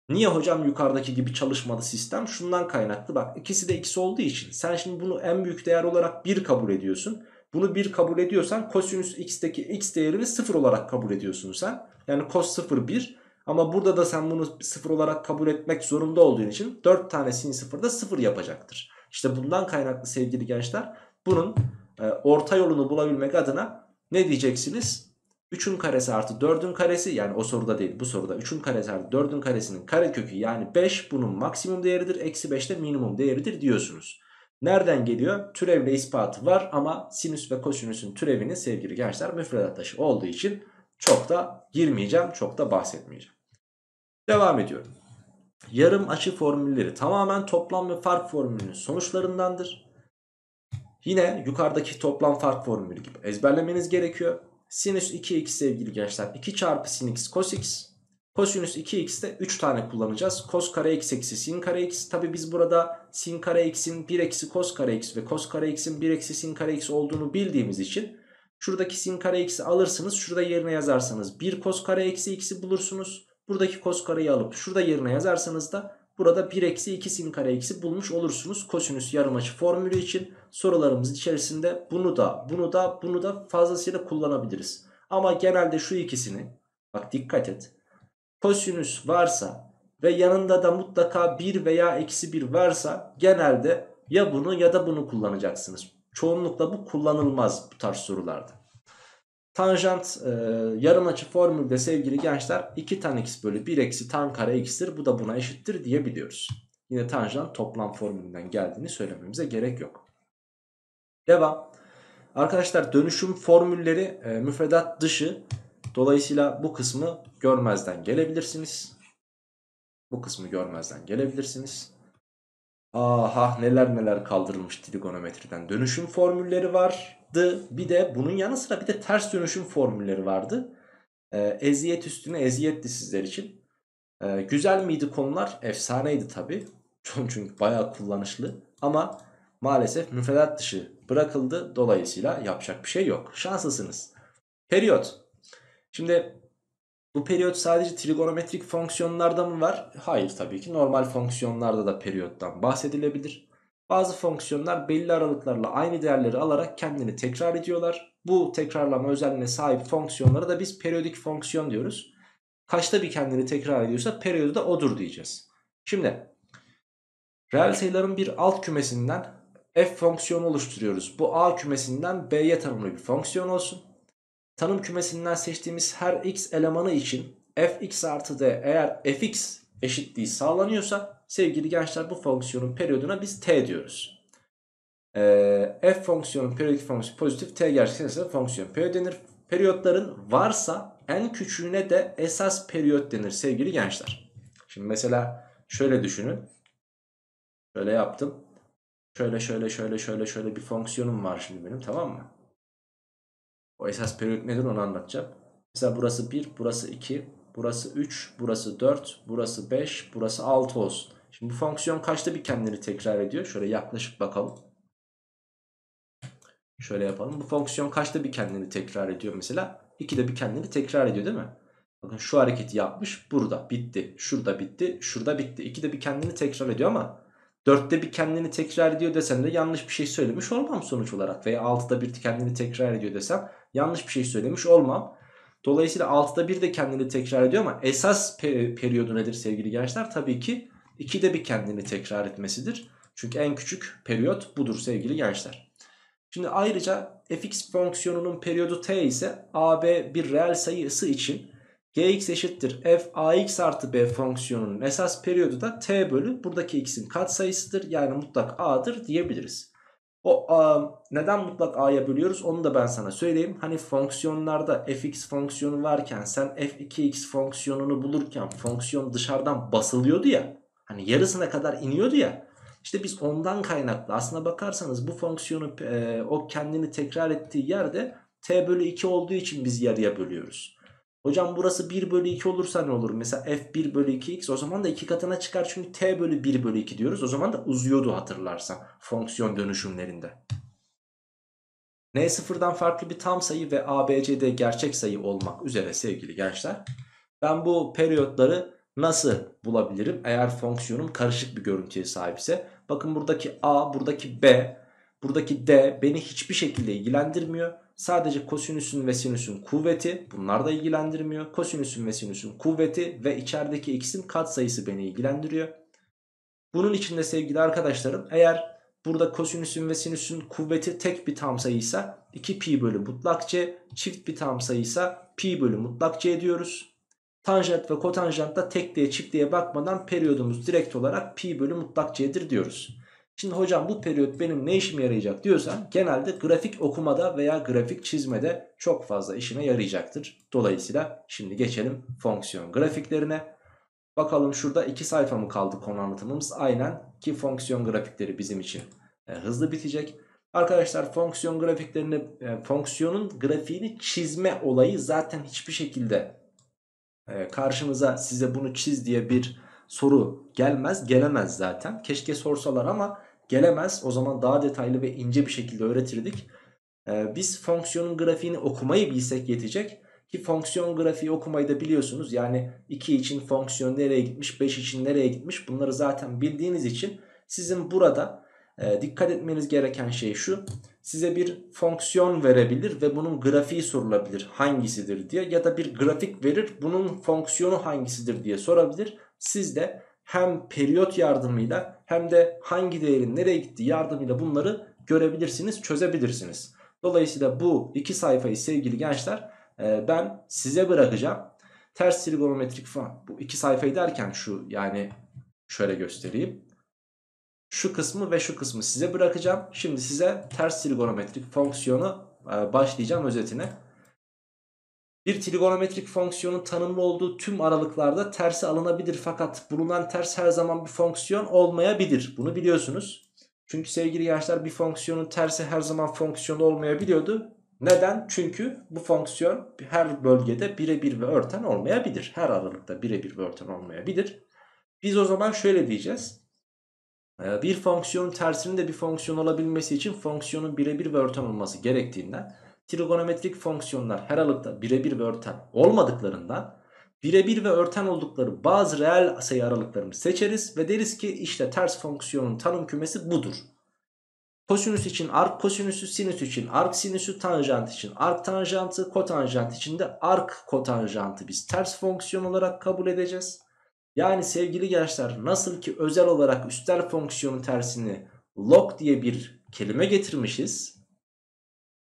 Niye hocam yukarıdaki gibi çalışmadı sistem? Şundan kaynaklı, bak ikisi de x olduğu için sen şimdi bunu en büyük değer olarak 1 kabul ediyorsun. Bunu 1 kabul ediyorsan kosinüs x'teki x değerini 0 olarak kabul ediyorsun sen. Yani cos 0 1, ama burada da sen bunu 0 olarak kabul etmek zorunda olduğun için 4 tane sin 0 da 0 yapacaktır. İşte bundan kaynaklı sevgili gençler bunun orta yolunu bulabilmek adına ne diyeceksiniz? 3'ün karesi artı 4'ün karesi, yani o soruda değil bu soruda 3'ün karesi artı 4'ün karesinin karekökü yani 5, bunun maksimum değeridir. Eksi 5 de minimum değeridir diyorsunuz. Nereden geliyor? Türevle ispatı var ama sinüs ve kosinüsün türevini sevgili gençler müfredat taşı olduğu için çok da girmeyeceğim, çok da bahsetmeyeceğim. Devam ediyorum. Yarım açı formülleri tamamen toplam ve fark formülünün sonuçlarındandır. Yine yukarıdaki toplam fark formülü gibi ezberlemeniz gerekiyor. Sinüs 2x sevgili gençler 2 çarpı sin x cos x. Kosinüs 2x'te 3 tane kullanacağız. Cos kare x eksi sin kare x. Tabi biz burada sin kare x'in 1 eksi cos kare x ve cos kare x'in 1 eksi sin kare x olduğunu bildiğimiz için şuradaki sin kare x'i alırsınız. Şurada yerine yazarsanız 1 cos kare eksi x'i bulursunuz. Buradaki cos kareyi alıp şurada yerine yazarsanız da burada 1 eksi 2 sin kare x'i bulmuş olursunuz. Kosinüs yarımaçı formülü için sorularımız içerisinde bunu da fazlasıyla kullanabiliriz. Ama genelde şu ikisini, bak dikkat et, kosinüs varsa ve yanında da mutlaka 1 veya eksi 1 varsa genelde ya bunu ya da bunu kullanacaksınız. Çoğunlukla bu kullanılmaz bu tarz sorularda. Tanjant yarımaçı formülde sevgili gençler 2 tan x bölü 1 eksi tan kare x'tir. Bu da buna eşittir diyebiliyoruz. Yine tanjant toplam formülünden geldiğini söylememize gerek yok. Devam. Arkadaşlar dönüşüm formülleri müfredat dışı. Dolayısıyla bu kısmı görmezden gelebilirsiniz. Aha, neler kaldırılmış trigonometriden. Dönüşüm formülleri vardı. Bir de bunun yanı sıra bir de ters dönüşüm formülleri vardı. Eziyet üstüne eziyetti sizler için. Güzel miydi konular? Efsaneydi tabii. Çünkü bayağı kullanışlı. Ama maalesef müfredat dışı bırakıldı. Dolayısıyla yapacak bir şey yok. Şanslısınız. Periyot. Şimdi bu periyot sadece trigonometrik fonksiyonlarda mı var? Hayır, tabii ki normal fonksiyonlarda da periyottan bahsedilebilir. Bazı fonksiyonlar belli aralıklarla aynı değerleri alarak kendini tekrar ediyorlar. Bu tekrarlama özelliğine sahip fonksiyonlara da biz periyodik fonksiyon diyoruz. Kaçta bir kendini tekrar ediyorsa periyodu da odur diyeceğiz. Şimdi reel sayıların bir alt kümesinden f fonksiyonu oluşturuyoruz. Bu a kümesinden b'ye tanımlı bir fonksiyon olsun. Tanım kümesinden seçtiğimiz her x elemanı için fx artı d eğer fx eşitliği sağlanıyorsa sevgili gençler bu fonksiyonun periyoduna biz t diyoruz. F fonksiyonun periyodik fonksiyonu pozitif, t gerçekleşirse fonksiyon periyod denir. Periyotların varsa en küçüğüne de esas periyot denir sevgili gençler. Şimdi mesela şöyle düşünün. Şöyle yaptım. Şöyle bir fonksiyonum var şimdi benim, tamam mı? O esas periyot nedir onu anlatacağım. Mesela burası 1, burası 2, burası 3, burası 4, burası 5, burası 6 olsun. Şimdi bu fonksiyon kaçta bir kendini tekrar ediyor? Şöyle yaklaşık bakalım. Şöyle yapalım. Bu fonksiyon kaçta bir kendini tekrar ediyor mesela? 2'de bir kendini tekrar ediyor değil mi? Bakın şu hareketi yapmış. Burada bitti, şurada bitti, şurada bitti. 2'de bir kendini tekrar ediyor ama 4'te bir kendini tekrar ediyor desem de yanlış bir şey söylemiş olmam sonuç olarak. Veya 6'da bir kendini tekrar ediyor desem yanlış bir şey söylemiş olmam. Dolayısıyla 6'da bir de kendini tekrar ediyor ama esas periyodu nedir sevgili gençler? Tabii ki 2'de bir kendini tekrar etmesidir. Çünkü en küçük periyot budur sevgili gençler. Şimdi ayrıca fx fonksiyonunun periyodu t ise ab bir reel sayısı için gx eşittir f ax artı b fonksiyonunun esas periyodu da t bölü buradaki x'in katsayısıdır. Yani mutlak a'dır diyebiliriz. Neden mutlak a'ya bölüyoruz onu da ben sana söyleyeyim. Hani fonksiyonlarda fx fonksiyonu varken sen f2x fonksiyonunu bulurken fonksiyon dışarıdan basılıyordu ya. Hani yarısına kadar iniyordu ya. İşte biz ondan kaynaklı aslına bakarsanız bu fonksiyonu o kendini tekrar ettiği yerde t bölü 2 olduğu için biz yarıya bölüyoruz. Hocam burası 1 bölü 2 olursa ne olur? Mesela f 1 bölü 2x o zaman da 2 katına çıkar çünkü t bölü 1 bölü 2 diyoruz. O zaman da uzuyordu hatırlarsan fonksiyon dönüşümlerinde. N sıfırdan farklı bir tam sayı ve ABCD gerçek sayı olmak üzere sevgili gençler. Ben bu periyotları nasıl bulabilirim eğer fonksiyonum karışık bir görüntüye sahipse? Bakın buradaki a, buradaki b, buradaki d beni hiçbir şekilde ilgilendirmiyor. Sadece kosinüsün ve sinüsün kuvveti bunlar da ilgilendirmiyor. Kosinüsün ve sinüsün kuvveti ve içerideki x'in katsayısı beni ilgilendiriyor. Bunun için de sevgili arkadaşlarım eğer burada kosinüsün ve sinüsün kuvveti tek bir tam sayıysa 2pi bölü mutlak c, çift bir tam sayıysa pi bölü mutlak c diyoruz. Tanjant ve kotanjant da tekliğe çiftliğe bakmadan periyodumuz direkt olarak pi bölü mutlak c'dir diyoruz. Şimdi hocam bu periyot benim ne işime yarayacak diyorsan genelde grafik okumada veya grafik çizmede çok fazla işime yarayacaktır. Dolayısıyla şimdi geçelim fonksiyon grafiklerine. Bakalım şurada 2 sayfa mı kaldı konu anlatımımız? Aynen ki fonksiyon grafikleri bizim için hızlı bitecek. Arkadaşlar fonksiyon grafiklerini, fonksiyonun grafiğini çizme olayı zaten hiçbir şekilde karşımıza size bunu çiz diye bir soru gelemez zaten. Keşke sorsalar ama gelemez. O zaman daha detaylı ve ince bir şekilde öğretirdik. Biz fonksiyonun grafiğini okumayı bilsek yetecek. Ki fonksiyon grafiği okumayı da biliyorsunuz. Yani 2 için fonksiyon nereye gitmiş, 5 için nereye gitmiş, bunları zaten bildiğiniz için sizin burada dikkat etmeniz gereken şey şu. Size bir fonksiyon verebilir ve bunun grafiği sorulabilir hangisidir diye, ya da bir grafik verir bunun fonksiyonu hangisidir diye sorabilir. Siz de hem periyot yardımıyla hem de hangi değerin nereye gittiği yardımıyla bunları görebilirsiniz, çözebilirsiniz. Dolayısıyla bu 2 sayfayı sevgili gençler ben size bırakacağım. Ters trigonometrik falan, bu 2 sayfayı derken şu, yani şöyle göstereyim. Şu kısmı ve şu kısmı size bırakacağım. Şimdi size ters trigonometrik fonksiyonu başlayacağım özetine. Bir trigonometrik fonksiyonun tanımlı olduğu tüm aralıklarda tersi alınabilir fakat bulunan ters her zaman bir fonksiyon olmayabilir. Bunu biliyorsunuz. Çünkü sevgili gençler bir fonksiyonun tersi her zaman fonksiyon olmayabiliyordu. Neden? Çünkü bu fonksiyon her bölgede birebir ve örten olmayabilir. Her aralıkta birebir ve örten olmayabilir. Biz o zaman şöyle diyeceğiz. Bir fonksiyonun tersinin de bir fonksiyon olabilmesi için fonksiyonun birebir ve örten olması gerektiğinden, trigonometrik fonksiyonlar her aralıkta birebir ve örten olmadıklarından birebir ve örten oldukları bazı reel sayı aralıklarını seçeriz ve deriz ki işte ters fonksiyonun tanım kümesi budur. Kosinüs için arc kosinüsü, sinüs için arc sinüsü, tanjant için arc tanjantı, kotanjant için de arc kotanjantı biz ters fonksiyon olarak kabul edeceğiz. Yani sevgili gençler, nasıl ki özel olarak üstel fonksiyonun tersini log diye bir kelime getirmişiz,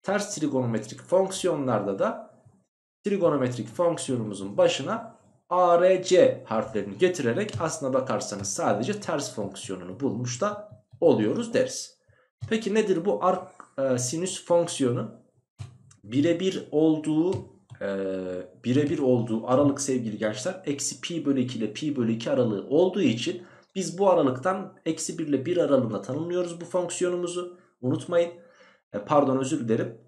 ters trigonometrik fonksiyonlarda da trigonometrik fonksiyonumuzun başına ARC harflerini getirerek aslına bakarsanız sadece ters fonksiyonunu bulmuş da oluyoruz deriz. Peki nedir bu arc sinüs fonksiyonu? Birebir olduğu aralık sevgili gençler eksi pi bölü 2 ile pi bölü 2 aralığı olduğu için biz bu aralıktan eksi 1 ile 1 aralığına tanımlıyoruz bu fonksiyonumuzu. Unutmayın. Pardon, özür dilerim.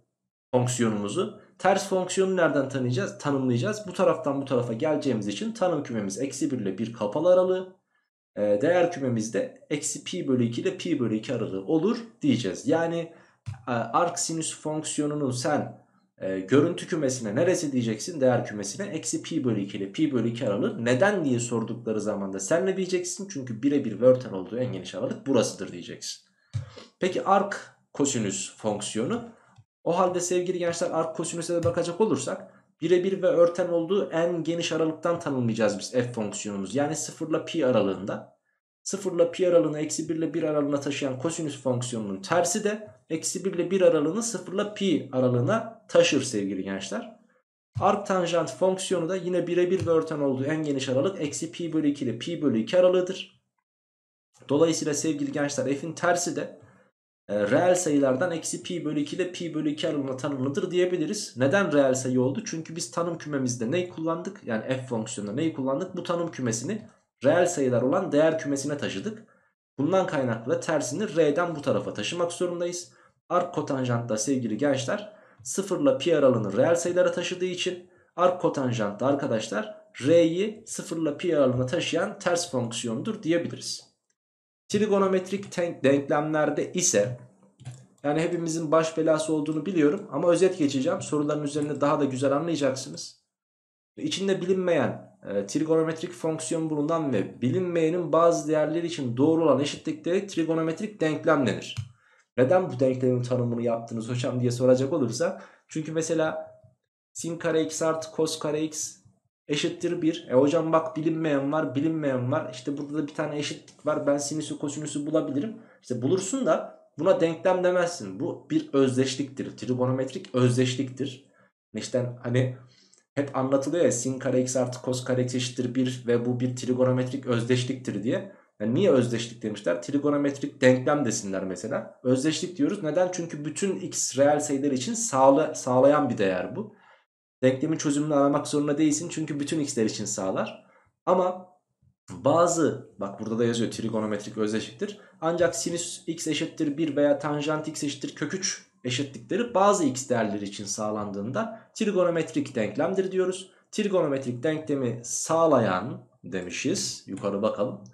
Fonksiyonumuzu. Ters fonksiyonu nereden tanımlayacağız? Bu taraftan bu tarafa geleceğimiz için tanım kümemiz eksi 1 ile 1 kapalı aralığı. Değer kümemizde eksi pi bölü 2 ile pi bölü 2 aralığı olur diyeceğiz. Yani arc sinüs fonksiyonunun sen görüntü kümesine neresi diyeceksin? Değer kümesine eksi pi bölü 2 ile pi bölü 2 aralığı. Neden diye sordukları zaman da sen ne diyeceksin? Çünkü birebir vörtel olduğu en geniş aralık burasıdır diyeceksin. Peki arc kosinüs fonksiyonu? O halde sevgili gençler arc kosinüse de bakacak olursak birebir ve örten olduğu en geniş aralıktan tanımlayacağız biz f fonksiyonumuz. Yani 0 ile pi aralığında. 0 ile pi aralığını eksi 1 ile 1 aralığına taşıyan kosinüs fonksiyonunun tersi de eksi 1 ile 1 aralığını 0 ile pi aralığına taşır sevgili gençler. Arc tanjant fonksiyonu da yine birebir ve örten olduğu en geniş aralık eksi pi bölü 2 ile pi bölü 2 aralığıdır. Dolayısıyla sevgili gençler f'in tersi de reel sayılardan eksi pi bölü 2 ile pi bölü 2 aralığına tanımlıdır diyebiliriz. Neden reel sayı oldu? Çünkü biz tanım kümemizde neyi kullandık? Yani f fonksiyonunda neyi kullandık? Bu tanım kümesini reel sayılar olan değer kümesine taşıdık. Bundan kaynaklı da tersini r'den bu tarafa taşımak zorundayız. Arc kotanjantta sevgili gençler 0 ile pi aralığını reel sayılara taşıdığı için arc kotanjantta arkadaşlar r'yi 0 ile pi aralığına taşıyan ters fonksiyondur diyebiliriz. Trigonometrik denklemlerde ise, yani hepimizin baş belası olduğunu biliyorum ama özet geçeceğim. Soruların üzerinde daha da güzel anlayacaksınız. İçinde bilinmeyen trigonometrik fonksiyon bulunan ve bilinmeyenin bazı değerleri için doğru olan eşitlikleri trigonometrik denklem denir. Neden bu denklemin tanımını yaptınız hocam diye soracak olursa, çünkü mesela sin kare x artı cos kare x eşittir 1. Hocam bak bilinmeyen var. İşte burada da bir tane eşitlik var. Ben sinüsü kosinüsü bulabilirim. İşte bulursun da buna denklem demezsin. Bu bir özdeşliktir. Trigonometrik özdeşliktir. İşte hani hep anlatılıyor ya sin kare x artı cos kare x eşittir 1 ve bu bir trigonometrik özdeşliktir diye. Yani niye özdeşlik demişler? Trigonometrik denklem desinler mesela. Özdeşlik diyoruz. Neden? Çünkü bütün x reel sayılar için sağlayan bir değer bu. Denklemin çözümünü aramak zorunda değilsin. Çünkü bütün x'ler için sağlar. Ama bak burada da yazıyor trigonometrik özdeşliktir. Ancak sinüs x eşittir 1 veya tanjant x eşittir kök 3 eşitlikleri bazı x değerleri için sağlandığında trigonometrik denklemdir diyoruz. Trigonometrik denklemi sağlayan demişiz. Yukarı bakalım.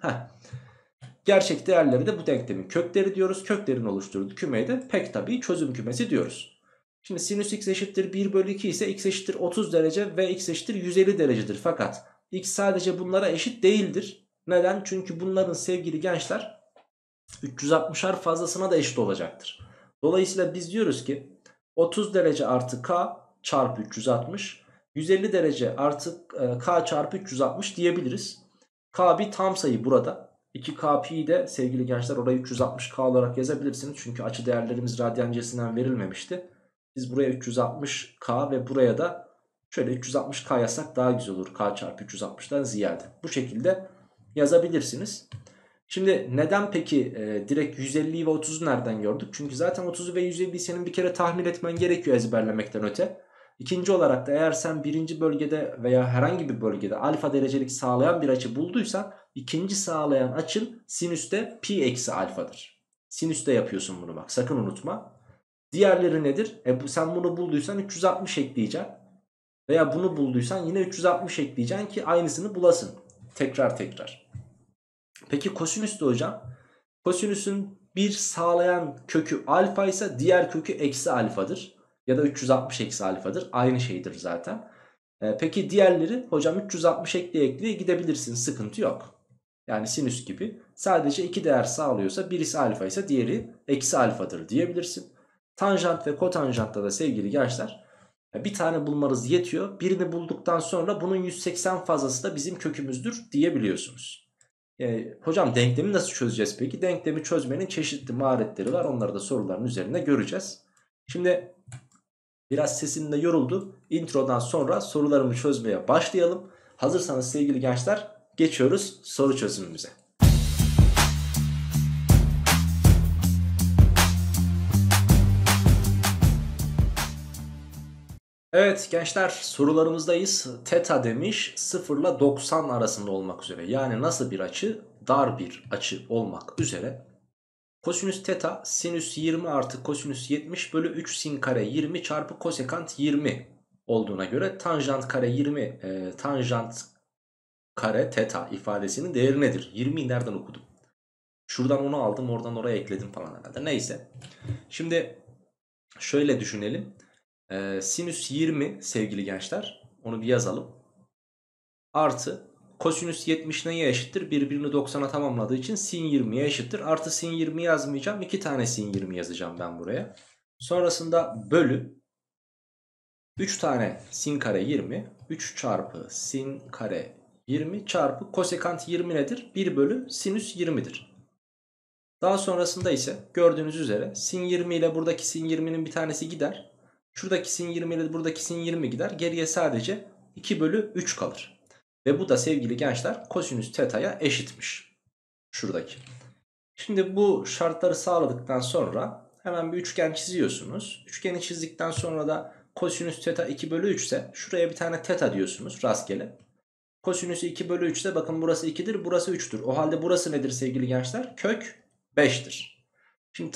Gerçek değerleri de bu denklemin kökleri diyoruz. Köklerin oluşturduğu kümeyi de pek tabii çözüm kümesi diyoruz. Şimdi sinüs x eşittir 1 bölü 2 ise x eşittir 30 derece ve x eşittir 150 derecedir. Fakat x sadece bunlara eşit değildir. Neden? Çünkü bunların sevgili gençler 360'ar fazlasına da eşit olacaktır. Dolayısıyla biz diyoruz ki 30 derece artı k çarpı 360, 150 derece artı k çarpı 360 diyebiliriz. K bir tam sayı burada. 2k pi'yi de sevgili gençler orayı 360k olarak yazabilirsiniz. Çünkü açı değerlerimiz radyan cinsinden verilmemişti. Biz buraya 360k ve buraya da şöyle 360k yazsak daha güzel olur. K çarpı 360'dan ziyade. Bu şekilde yazabilirsiniz. Şimdi neden peki direkt 150'yi ve 30'u nereden gördük? Çünkü zaten 30'u ve 150'yi senin bir kere tahmin etmen gerekiyor ezberlemekten öte. İkinci olarak da eğer sen birinci bölgede veya herhangi bir bölgede alfa derecelik sağlayan bir açı bulduysan ikinci sağlayan açın sinüste pi eksi alfadır. Sinüste yapıyorsun bunu bak, sakın unutma. Diğerleri nedir? Sen bunu bulduysan 360 ekleyeceksin. Veya bunu bulduysan yine 360 ekleyeceksin ki aynısını bulasın. Tekrar. Peki kosinüs de hocam. Kosinüsün bir sağlayan kökü alfa ise diğer kökü eksi alfadır. Ya da 360 eksi alfadır. Aynı şeydir zaten. Peki diğerleri hocam 360 ekleye gidebilirsin. Sıkıntı yok. yani sinüs gibi sadece iki değer sağlıyorsa birisi alfa ise diğeri eksi alfadır diyebilirsin. Tanjant ve kotanjantta da sevgili gençler bir tane bulmanız yetiyor. Birini bulduktan sonra bunun 180 fazlası da bizim kökümüzdür diyebiliyorsunuz. Hocam denklemi nasıl çözeceğiz peki? Denklemi çözmenin çeşitli maharetleri var. Onları da soruların üzerinde göreceğiz. Şimdi biraz sesim de yoruldu. İntrodan sonra sorularımı çözmeye başlayalım. Hazırsanız sevgili gençler geçiyoruz soru çözümümüze. Evet gençler sorularımızdayız. Teta demiş 0 ile 90 arasında olmak üzere. Yani nasıl bir açı? Dar bir açı olmak üzere. Kosinüs teta sinüs 20 artı kosinüs 70 bölü 3 sin kare 20 çarpı kosekant 20 olduğuna göre tanjant kare 20 tanjant kare teta ifadesinin değeri nedir? 20'yi nereden okudum? Şuradan onu aldım oradan oraya ekledim falan herhalde. Neyse. Şimdi şöyle düşünelim. Sinüs 20 sevgili gençler onu bir yazalım. Artı kosinüs 70 neye eşittir? Birbirini 90'a tamamladığı için sin 20'ye eşittir. Artı sin 20 yazmayacağım. 2 tane sin 20 yazacağım ben buraya. Sonrasında bölü 3 tane sin kare 20. 3 çarpı sin kare 20 çarpı kosekant 20 nedir? 1 bölü sinüs 20'dir. Daha sonrasında ise gördüğünüz üzere sin 20 ile buradaki sin 20'nin bir tanesi gider. Şuradaki sin 20 ile buradaki sin 20 gider. Geriye sadece 2 bölü 3 kalır. Ve bu da sevgili gençler kosinüs teta'ya eşitmiş. Şuradaki. Şimdi bu şartları sağladıktan sonra hemen bir üçgen çiziyorsunuz. Üçgeni çizdikten sonra da kosinüs teta 2 bölü 3 ise şuraya bir tane teta diyorsunuz rastgele. Kosinüs 2 bölü 3 ise bakın burası 2'dir burası 3'tür. O halde burası nedir sevgili gençler? Kök 5'tir. Şimdi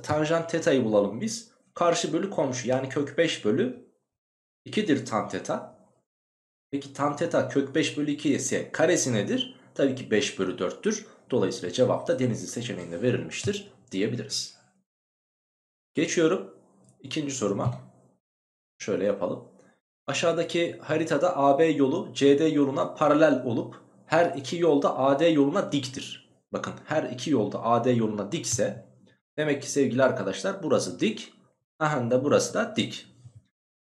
tanjant teta'yı bulalım biz. Karşı bölü komşu yani kök 5 bölü 2'dir tan teta. Peki tan teta kök 5 bölü 2 ise karesi nedir? Tabii ki 5 bölü 4'tür. Dolayısıyla cevap da Denizli seçeneğinde verilmiştir diyebiliriz. Geçiyorum ikinci soruma. Şöyle yapalım. Aşağıdaki haritada AB yolu CD yoluna paralel olup her iki yolda AD yoluna diktir. Bakın her iki yolda AD yoluna dikse demek ki sevgili arkadaşlar burası dik. Aha da burası da dik.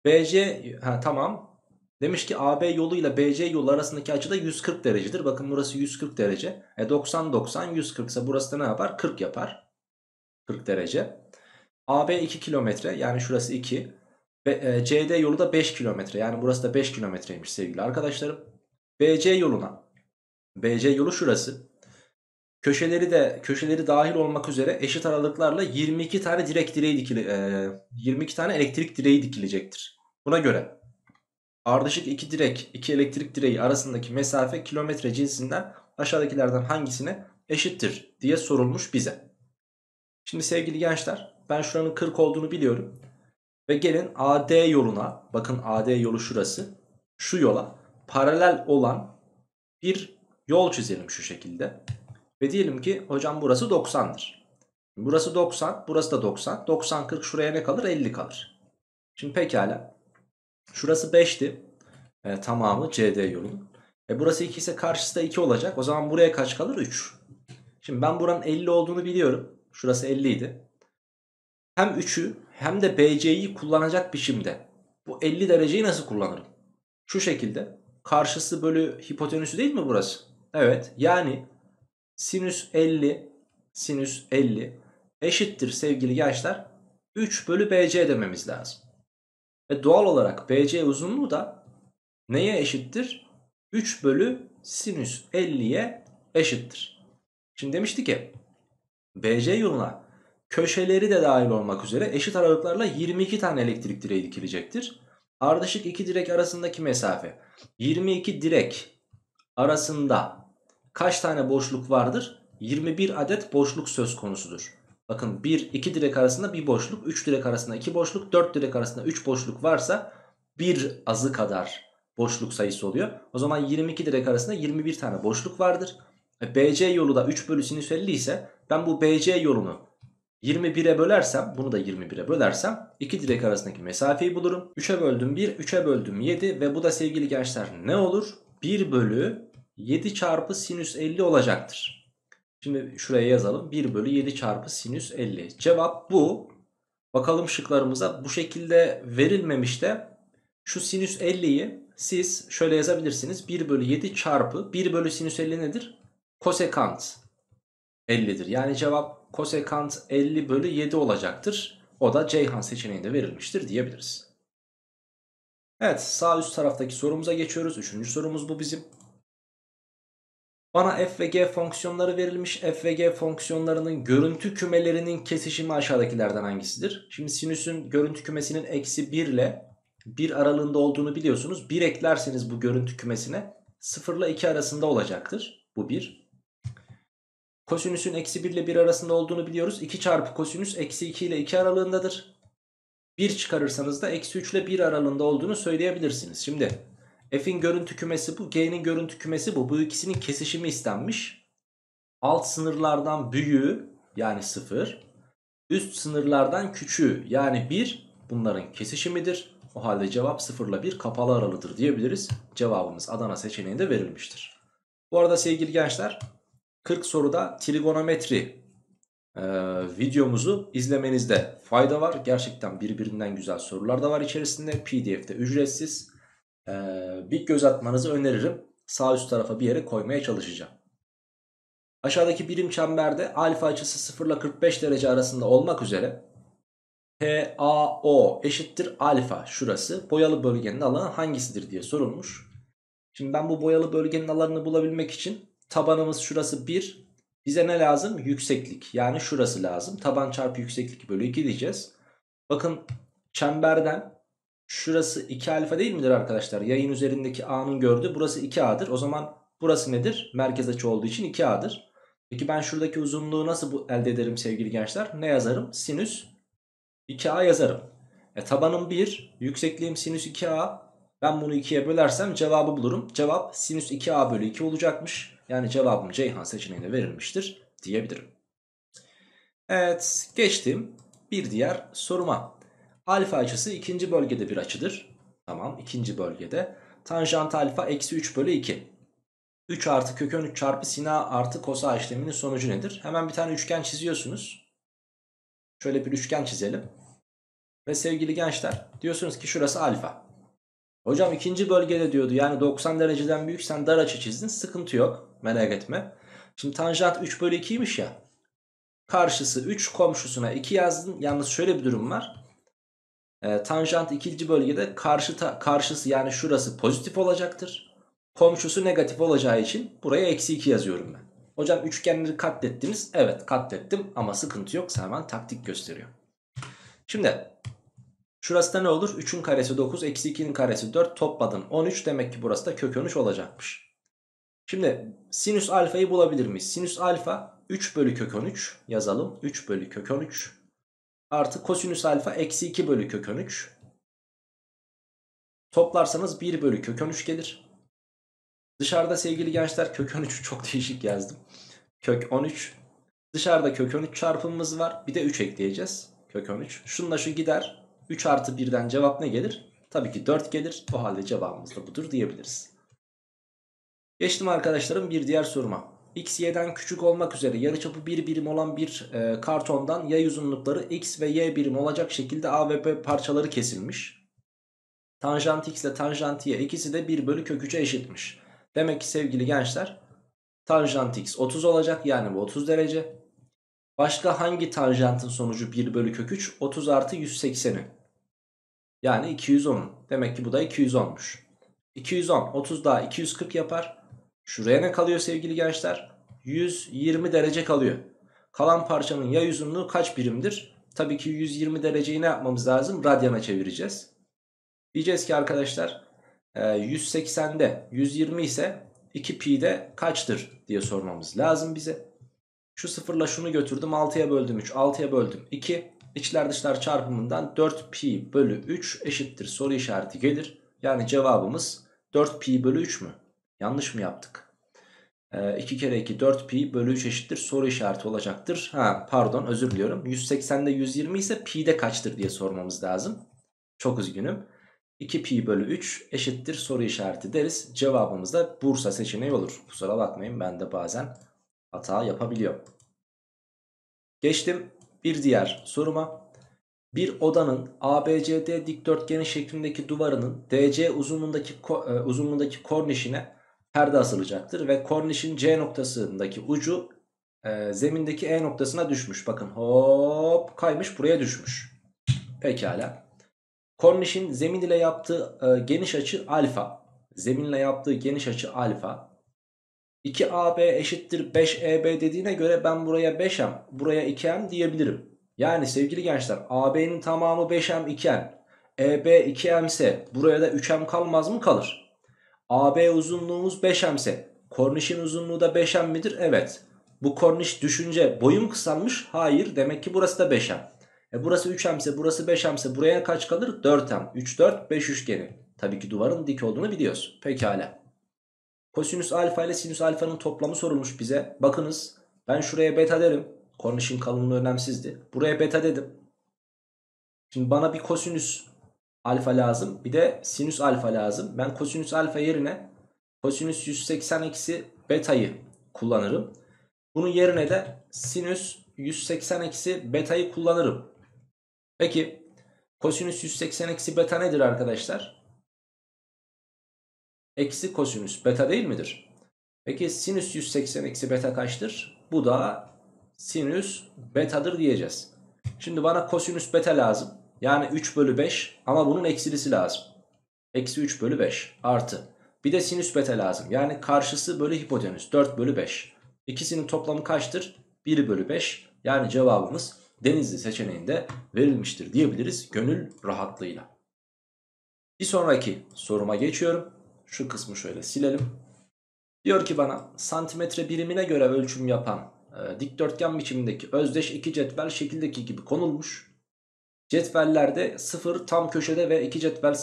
BC tamam. Demiş ki AB yoluyla BC yolu arasındaki açı da 140 derecedir. Bakın burası 140 derece. 90 90 140 ise burası da ne yapar? 40 yapar. 40 derece. AB 2 kilometre yani şurası 2. CD yolu da 5 kilometre yani burası da 5 kilometreymiş sevgili arkadaşlarım. BC yolu şurası. Köşeleri dahil olmak üzere eşit aralıklarla 22 tane elektrik direği dikilecektir. Buna göre ardışık 2 elektrik direği arasındaki mesafe kilometre cinsinden aşağıdakilerden hangisine eşittir diye sorulmuş bize. Şimdi sevgili gençler ben şuranın 40 olduğunu biliyorum. Ve gelin AD yoluna bakın AD yolu şurası şu yola paralel olan bir yol çizelim şu şekilde. Ve diyelim ki hocam burası 90'dır. Burası 90, burası da 90. 90, 40 şuraya ne kalır? 50 kalır. Şimdi pekala. Şurası 5'ti. Tamamı CD yolunun. Burası 2 ise karşısı da 2 olacak. O zaman buraya kaç kalır? 3. Şimdi ben buranın 50 olduğunu biliyorum. Şurası 50 idi. Hem 3'ü hem de BC'yi kullanacak biçimde. Bu 50 dereceyi nasıl kullanırım? Şu şekilde. Karşısı bölü hipotenüsü değil mi burası? Evet. Yani... Sinüs 50 eşittir sevgili gençler 3 bölü BC dememiz lazım. Ve doğal olarak BC uzunluğu da neye eşittir? 3 bölü sinüs 50'ye eşittir. Şimdi demişti ki BC yoluna köşeleri de dahil olmak üzere eşit aralıklarla 22 tane elektrik direği dikilecektir. Ardışık 2 direk arasındaki mesafe 22 direk arasında kaç tane boşluk vardır? 21 adet boşluk söz konusudur. Bakın 1-2 direk arasında 1 boşluk, 3 direk arasında 2 boşluk, 4 direk arasında 3 boşluk varsa bir azı kadar boşluk sayısı oluyor. O zaman 22 direk arasında 21 tane boşluk vardır. BC yolu da 3 bölü sinüs 50 ise ben bu BC yolunu 21'e bölersem, bunu da 21'e bölersem 2 direk arasındaki mesafeyi bulurum. 3'e böldüm 1, 3'e böldüm 7 ve bu da sevgili gençler ne olur? 1 bölü 7 çarpı sinüs 50 olacaktır. Şimdi şuraya yazalım. 1 bölü 7 çarpı sinüs 50. Cevap bu. Bakalım şıklarımıza, bu şekilde verilmemiş de şu sinüs 50'yi siz şöyle yazabilirsiniz. 1 bölü 7 çarpı 1 bölü sinüs 50 nedir? Kosekant 50'dir. Yani cevap kosekant 50 bölü 7 olacaktır. O da Ceyhan seçeneğinde verilmiştir diyebiliriz. Evet, sağ üst taraftaki sorumuza geçiyoruz. Üçüncü sorumuz bu bizim. Bana f ve g fonksiyonları verilmiş. F ve g fonksiyonlarının görüntü kümelerinin kesişimi aşağıdakilerden hangisidir? Şimdi sinüsün görüntü kümesinin eksi 1 ile 1 aralığında olduğunu biliyorsunuz. 1 eklerseniz bu görüntü kümesine 0 ile 2 arasında olacaktır. Bu 1. Kosinüsün eksi 1 ile 1 arasında olduğunu biliyoruz. 2 çarpı kosinüs eksi 2 ile 2 aralığındadır. 1 çıkarırsanız da eksi 3 ile 1 aralığında olduğunu söyleyebilirsiniz. Şimdi f'in görüntü kümesi bu, g'nin görüntü kümesi bu. Bu ikisinin kesişimi istenmiş. Alt sınırlardan büyüğü yani 0, üst sınırlardan küçüğü yani 1 bunların kesişimidir. O halde cevap 0 ile 1 kapalı aralıdır diyebiliriz. Cevabımız Adana seçeneğinde verilmiştir. Bu arada sevgili gençler, 40 soruda trigonometri videomuzu izlemenizde fayda var. Gerçekten birbirinden güzel sorular da var içerisinde. PDF'de ücretsiz. Bir göz atmanızı öneririm. Sağ üst tarafa bir yere koymaya çalışacağım. Aşağıdaki birim çemberde alfa açısı 0 ile 45 derece arasında olmak üzere PAO eşittir alfa, şurası boyalı bölgenin alanı hangisidir diye sorulmuş. Şimdi ben bu boyalı bölgenin alanını bulabilmek için tabanımız şurası 1. Bize ne lazım? Yükseklik. Yani şurası lazım. Taban çarpı yükseklik bölü 2 diyeceğiz. Bakın çemberden şurası 2 alfa değil midir arkadaşlar? Yayın üzerindeki A'nın gördüğü burası 2A'dır. O zaman burası nedir? Merkez açı olduğu için 2A'dır. Peki ben şuradaki uzunluğu nasıl elde ederim sevgili gençler? Ne yazarım? Sinüs 2A yazarım. Tabanım 1, yüksekliğim sinüs 2A. Ben bunu 2'ye bölersem cevabı bulurum. Cevap sinüs 2A bölü 2 olacakmış. Yani cevabım Ceyhan seçeneğine verilmiştir diyebilirim. Evet, geçtim bir diğer soruma. Alfa açısı ikinci bölgede bir açıdır. Tamam, ikinci bölgede. Tanjant alfa eksi 3 bölü 2. 3 artı kök 13 çarpı sin a artı kos a işleminin sonucu nedir? Hemen bir tane üçgen çiziyorsunuz. Şöyle bir üçgen çizelim. Ve sevgili gençler diyorsunuz ki şurası alfa. Hocam ikinci bölgede diyordu, yani 90 dereceden büyük, sen dar açı çizdin, sıkıntı yok, merak etme. Şimdi tanjant 3 bölü 2'ymiş ya. Karşısı 3, komşusuna 2 yazdın. Yalnız şöyle bir durum var. Tanjant ikinci bölgede karşısı yani şurası pozitif olacaktır. Komşusu negatif olacağı için buraya eksi 2 yazıyorum ben. Hocam üçgenleri katlettiniz. Evet, katlettim ama sıkıntı yok. Hemen taktik gösteriyor. Şimdi şurası da ne olur? 3'ün karesi 9 eksi 2'nin karesi 4, topladın 13. Demek ki burası da kök 13 olacakmış. Şimdi sinüs alfayı bulabilir miyiz? Sinüs alfa 3 bölü kök 13 yazalım. 3 bölü kök 13. Artı kosinüs alfa eksi 2 bölü kök 13. Toplarsanız 1 bölü kök 13 gelir. Dışarıda sevgili gençler kök 13'ü çok değişik yazdım. Kök 13. Dışarıda kök 13 çarpımımız var. Bir de 3 ekleyeceğiz. Kök 13. Şununla şu gider. 3 artı 1'den cevap ne gelir? Tabii ki 4 gelir. O halde cevabımız da budur diyebiliriz. Geçtim arkadaşlarım bir diğer soruma. X, Y'den küçük olmak üzere yarıçapı 1 birim olan bir kartondan yay uzunlukları X ve Y birim olacak şekilde A ve B parçaları kesilmiş. Tanjant X ile tanjant Y ikisi de 1 bölü kök 3'e eşitmiş. Demek ki sevgili gençler tanjant X 30 olacak, yani bu 30 derece. Başka hangi tanjantın sonucu 1 bölü kök 3? 30 artı 180'i. Yani 210'un. Demek ki bu da 210'muş. 210, 30 daha 240 yapar. Şuraya ne kalıyor sevgili gençler? 120 derece kalıyor. Kalan parçanın yay uzunluğu kaç birimdir? Tabii ki 120 dereceyi ne yapmamız lazım? Radyana çevireceğiz. Diyeceğiz ki arkadaşlar 180'de 120 ise 2pi'de kaçtır diye sormamız lazım bize. Şu sıfırla şunu götürdüm, 6'ya böldüm 3, 6'ya böldüm 2. İçler dışlar çarpımından 4pi bölü 3 eşittir soru işareti gelir. Yani cevabımız 4pi bölü 3 mü? Yanlış mı yaptık? 2 kere 2 4 pi bölü 3 eşittir soru işareti olacaktır. Ha, pardon, özür diliyorum. 180'de 120 ise pi'de kaçtır diye sormamız lazım. Çok üzgünüm. 2pi bölü 3 eşittir soru işareti deriz. Cevabımız da Bursa seçeneği olur. Kusura bakmayın, ben de bazen hata yapabiliyorum. Geçtim bir diğer soruma. Bir odanın ABCD dikdörtgeni şeklindeki duvarının DC uzunluğundaki kornişine perde asılacaktır ve kornişin C noktasındaki ucu zemindeki E noktasına düşmüş. Bakın hop kaymış, buraya düşmüş. Pekala. Kornişin zemin ile yaptığı geniş açı alfa. Zeminle yaptığı geniş açı alfa. 2AB eşittir 5EB dediğine göre ben buraya 5M, buraya 2M diyebilirim. Yani sevgili gençler, AB'nin tamamı 5M iken EB 2M ise buraya da 3M kalmaz mı? Kalır. AB uzunluğumuz 5M ise kornişin uzunluğu da 5M midir? Evet. Bu korniş düşünce boyum kısalmış. Hayır. Demek ki burası da 5M. Burası 3M ise burası 5M ise buraya kaç kalır? 4M. 3, 4, 5 üçgeni. Tabii ki duvarın dik olduğunu biliyoruz. Pekala. Kosinüs alfa ile sinüs alfanın toplamı sorulmuş bize. Bakınız, ben şuraya beta derim. Kornişin kalınlığı önemsizdi. Buraya beta dedim. Şimdi bana bir kosinüs alfa lazım. Bir de sinüs alfa lazım. Ben kosinüs alfa yerine kosinüs 180 eksi beta'yı kullanırım. Bunun yerine de sinüs 180 eksi beta'yı kullanırım. Peki kosinüs 180 eksi beta nedir arkadaşlar? Eksi kosinüs beta değil midir? Peki sinüs 180 eksi beta kaçtır? Bu da sinüs betadır diyeceğiz. Şimdi bana kosinüs beta lazım. Yani 3 bölü 5 ama bunun eksilisi lazım. Eksi 3 bölü 5 artı. Bir de sinüs beta lazım. Yani karşısı bölü hipotenüs 4 bölü 5. İkisinin toplamı kaçtır? 1 bölü 5. Yani cevabımız Denizli seçeneğinde verilmiştir diyebiliriz gönül rahatlığıyla. Bir sonraki soruma geçiyorum. Şu kısmı şöyle silelim. Diyor ki bana santimetre birimine göre ölçüm yapan dikdörtgen biçimindeki özdeş iki cetvel şekildeki gibi konulmuş. Cetvellerde 0 tam köşede ve iki cetvel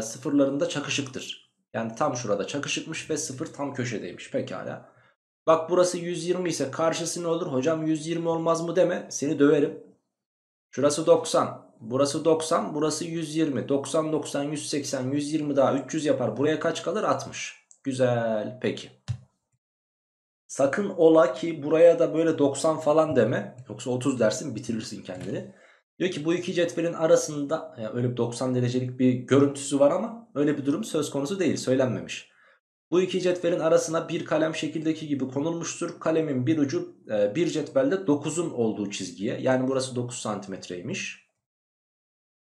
sıfırlarında çakışıktır. Yani tam şurada çakışıkmış ve 0 tam köşedeymiş. Pekala. Bak burası 120 ise karşısı ne olur? Hocam 120 olmaz mı deme, seni döverim. Şurası 90, burası 90, burası 120. 90, 90, 180, 120 daha 300 yapar. Buraya kaç kalır? 60. Güzel, peki. Sakın ola ki buraya da böyle 90 falan deme. Yoksa 30 dersin, bitirirsin kendini. Diyor ki bu iki cetvelin arasında yani öyle bir 90 derecelik bir görüntüsü var ama öyle bir durum söz konusu değil, söylenmemiş. Bu iki cetvelin arasına bir kalem şekildeki gibi konulmuştur. Kalemin bir ucu bir cetvelde 9'un olduğu çizgiye. Yani burası 9 santimetreymiş.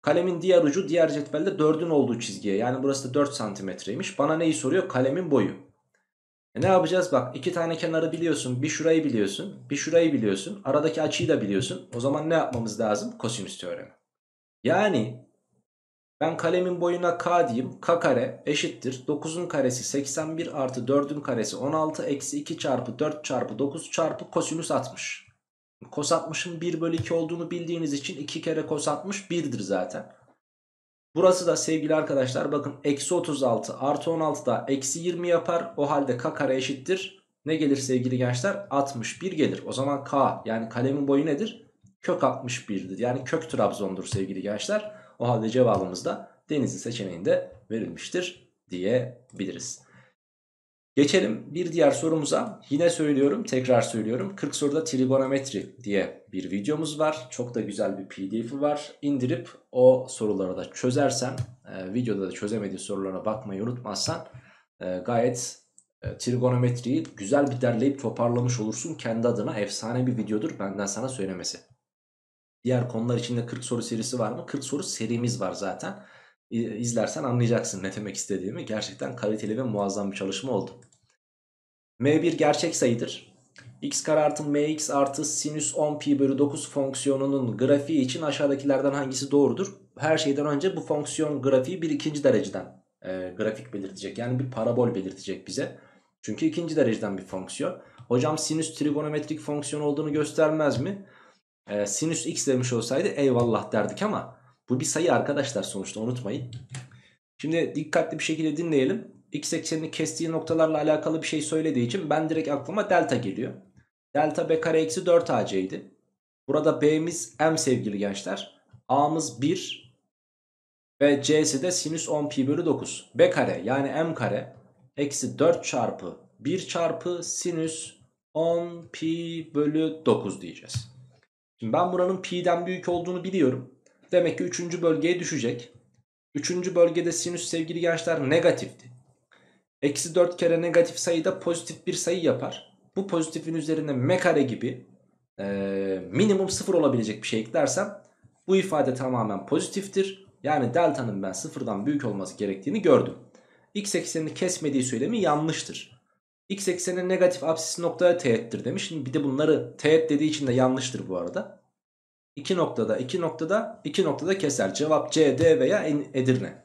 Kalemin diğer ucu diğer cetvelde 4'ün olduğu çizgiye. Yani burası da 4 santimetreymiş. Bana neyi soruyor? Kalemin boyu. Ne yapacağız? Bak iki tane kenarı biliyorsun. Bir şurayı biliyorsun. Bir şurayı biliyorsun. Aradaki açıyı da biliyorsun. O zaman ne yapmamız lazım? Kosinüs teoremi. Yani... Ben kalemin boyuna k diyeyim. K kare eşittir 9'un karesi 81 artı 4'ün karesi 16 eksi 2 çarpı 4 çarpı 9 çarpı kosinüs 60. Kos 60'ın 1 bölü 2 olduğunu bildiğiniz için 2 kere kos 60 1'dir zaten. Burası da sevgili arkadaşlar bakın eksi 36 artı 16 da eksi 20 yapar. O halde k kare eşittir. Ne gelir sevgili gençler? 61 gelir. O zaman k yani kalemin boyu nedir? Kök 61'dir. Yani kök Trabzon'dur sevgili gençler. O halde cevabımız da Denizli seçeneğinde verilmiştir diyebiliriz. Geçelim bir diğer sorumuza. Yine söylüyorum, tekrar söylüyorum. 40 soruda trigonometri diye bir videomuz var. Çok da güzel bir pdf'i var. İndirip o soruları da çözersen, videoda da çözemediği sorulara bakmayı unutmazsan gayet trigonometriyi güzel bir derleyip toparlamış olursun. Kendi adına efsane bir videodur benden sana söylemesi. Diğer konular içinde 40 soru serisi var mı? 40 soru serimiz var zaten. İzlersen anlayacaksın ne demek istediğimi. Gerçekten kaliteli ve muazzam bir çalışma oldu. M1 gerçek sayıdır. X kare artı mx artı sinüs 10 pi bölü 9 fonksiyonunun grafiği için aşağıdakilerden hangisi doğrudur? Her şeyden önce bu fonksiyon grafiği bir ikinci dereceden grafik belirtecek. Yani bir parabol belirtecek bize. Çünkü ikinci dereceden bir fonksiyon. Hocam sinüs trigonometrik fonksiyon olduğunu göstermez mi? Sinüs x demiş olsaydı eyvallah derdik ama bu bir sayı arkadaşlar sonuçta, unutmayın. Şimdi dikkatli bir şekilde dinleyelim. X eksenini kestiği noktalarla alakalı bir şey söylediği için ben direkt aklıma delta geliyor. Delta b kare eksi 4ac idi. Burada b'miz m sevgili gençler. A'mız 1. Ve c'si de sinüs 10 pi bölü 9. B kare yani m kare eksi 4 çarpı 1 çarpı sinüs 10 pi bölü 9 diyeceğiz. Şimdi ben buranın pi'den büyük olduğunu biliyorum. Demek ki 3. bölgeye düşecek. 3. bölgede sinüs sevgili gençler negatifti. Eksi 4 kere negatif sayı da pozitif bir sayı yapar. Bu pozitifin üzerine m kare gibi minimum 0 olabilecek bir şey eklersem bu ifade tamamen pozitiftir. Yani delta'nın ben 0'dan büyük olması gerektiğini gördüm. X eksenini kesmediği söylemi yanlıştır. X eksenin negatif apsisi noktaya teğettir demiş. Şimdi bir de bunları teğet dediği için de yanlıştır bu arada. 2 noktada 2 noktada 2 noktada keser. Cevap CD veya Edirne.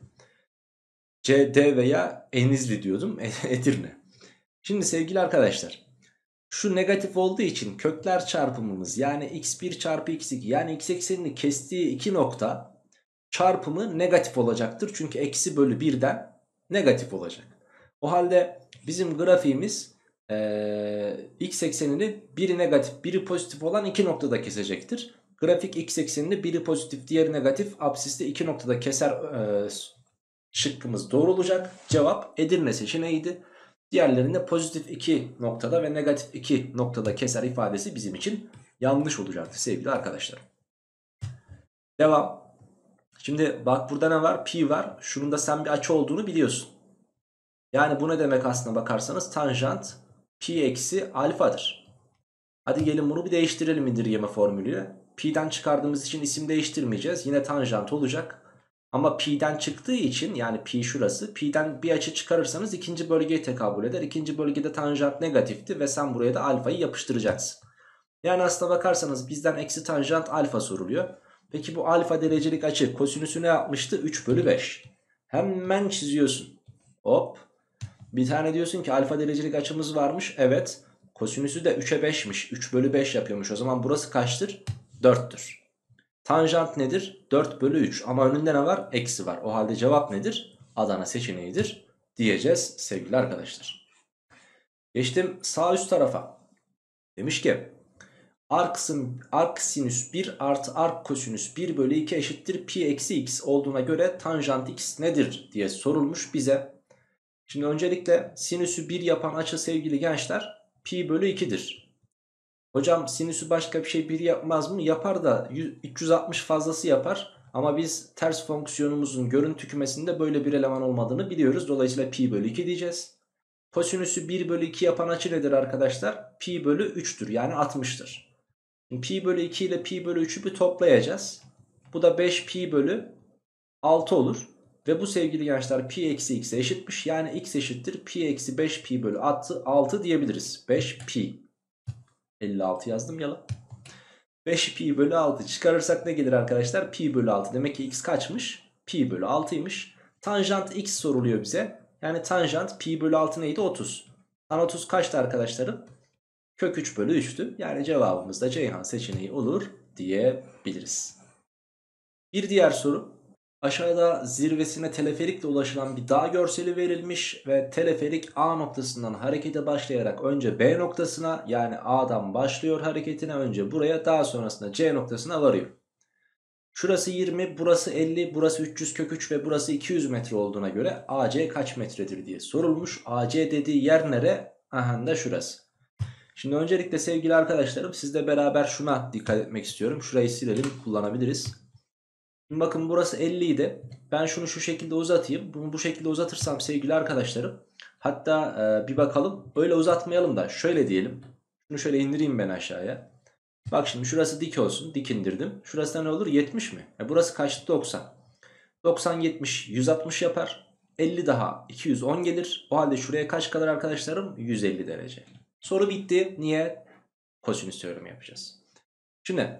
CD veya Enizli diyordum. Edirne. Şimdi sevgili arkadaşlar, şu negatif olduğu için kökler çarpımımız yani x1 çarpı x2 yani x eksenini kestiği 2 nokta çarpımı negatif olacaktır. Çünkü eksi bölü 1'den negatif olacak. O halde bizim grafiğimiz x eksenini biri negatif biri pozitif olan 2 noktada kesecektir. Grafik x eksenini biri pozitif diğeri negatif apsiste 2 noktada keser şıkkımız doğru olacak. Cevap Edirne seçeneğiydi. Diğerlerinde pozitif 2 noktada ve negatif 2 noktada keser ifadesi bizim için yanlış olacaktı sevgili arkadaşlar. Devam. Şimdi bak burada ne var? Pi var. Şunun da sen bir açı olduğunu biliyorsun. Yani bu ne demek aslına bakarsanız? Tanjant pi eksi alfadır. Hadi gelin bunu bir değiştirelim indirgeme formülüyle. Pi'den çıkardığımız için isim değiştirmeyeceğiz. Yine tanjant olacak. Ama pi'den çıktığı için yani pi şurası. Pi'den bir açı çıkarırsanız ikinci bölgeye tekabül eder. İkinci bölgede tanjant negatifti ve sen buraya da alfayı yapıştıracaksın. Yani aslına bakarsanız bizden eksi tanjant alfa soruluyor. Peki bu alfa derecelik açı kosinüsü ne yapmıştı? 3 bölü 5. Hemen çiziyorsun. Hop. Bir tane diyorsun ki alfa derecelik açımız varmış. Evet. Kosinüsü de 3'e 5'miş. 3 bölü 5 yapıyormuş. O zaman burası kaçtır? 4'tür. Tanjant nedir? 4 bölü 3. Ama önünde ne var? Eksi var. O halde cevap nedir? Adana seçeneğidir diyeceğiz sevgili arkadaşlar. Geçtim sağ üst tarafa. Demiş ki arc sinüs 1 artı arc kosinüs 1 bölü 2 eşittir pi eksi x olduğuna göre tanjant x nedir diye sorulmuş bize. Şimdi öncelikle sinüsü 1 yapan açı sevgili gençler pi bölü 2'dir. Hocam sinüsü başka bir şey 1 yapmaz mı? Yapar da 360 fazlası yapar. Ama biz ters fonksiyonumuzun görüntü kümesinde böyle bir eleman olmadığını biliyoruz. Dolayısıyla pi bölü 2 diyeceğiz. Kosinüsü 1 bölü 2 yapan açı nedir arkadaşlar? Pi bölü 3'tür yani 60'tır. Pi bölü 2 ile pi bölü 3'ü bir toplayacağız. Bu da 5 pi bölü 6 olur. Ve bu sevgili gençler pi eksi x'e eşitmiş. Yani x eşittir pi eksi 5 pi bölü 6 diyebiliriz. 5 pi. 56 yazdım yalan. 5 pi bölü 6 çıkarırsak ne gelir arkadaşlar? Pi bölü 6. Demek ki x kaçmış? Pi bölü 6'ymış. Tanjant x soruluyor bize. Yani tanjant pi bölü 6 neydi? 30. Tan 30 kaçtı arkadaşlarım? Kök 3 bölü 3'tü. Yani cevabımız da Ceyhan seçeneği olur diyebiliriz. Bir diğer soru. Aşağıda zirvesine teleferikle ulaşılan bir dağ görseli verilmiş ve teleferik A noktasından harekete başlayarak önce B noktasına yani A'dan başlıyor hareketine önce buraya daha sonrasında C noktasına varıyor. Şurası 20, burası 50, burası 300 kök 3 ve burası 200 metre olduğuna göre AC kaç metredir diye sorulmuş. AC dediği yer nere? Aha da şurası. Şimdi öncelikle sevgili arkadaşlarım sizle beraber şuna dikkat etmek istiyorum. Şurayı silelim, kullanabiliriz. Şimdi bakın burası 50 idi. Ben şunu şu şekilde uzatayım. Bunu bu şekilde uzatırsam sevgili arkadaşlarım. Hatta bir bakalım. Öyle uzatmayalım da şöyle diyelim. Şunu şöyle indireyim ben aşağıya. Bak şimdi şurası dik olsun. Dik indirdim. Şurası ne olur? 70 mi? Burası kaçtı? 90. 90, 70, 160 yapar. 50 daha 210 gelir. O halde şuraya kaç kalır arkadaşlarım? 150 derece. Soru bitti. Niye? Kosinüs teoremi yapacağız. Şimdi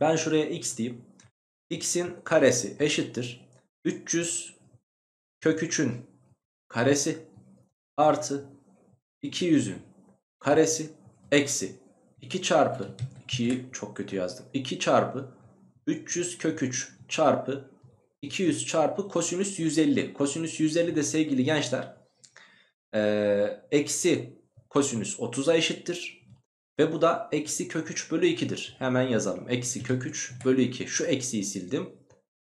ben şuraya x diyeyim. X'in karesi eşittir 300 kök 3'ün karesi artı 200'ün karesi eksi 2 çarpı 2'yi çok kötü yazdım. 2 çarpı 300 kök 3 çarpı 200 çarpı kosinüs 150. Kosinüs 150 de sevgili gençler eksi kosinüs 30'a eşittir. Ve bu da eksi kök 3 bölü 2'dir. Hemen yazalım. Eksi kök 3 bölü 2. Şu eksiyi sildim.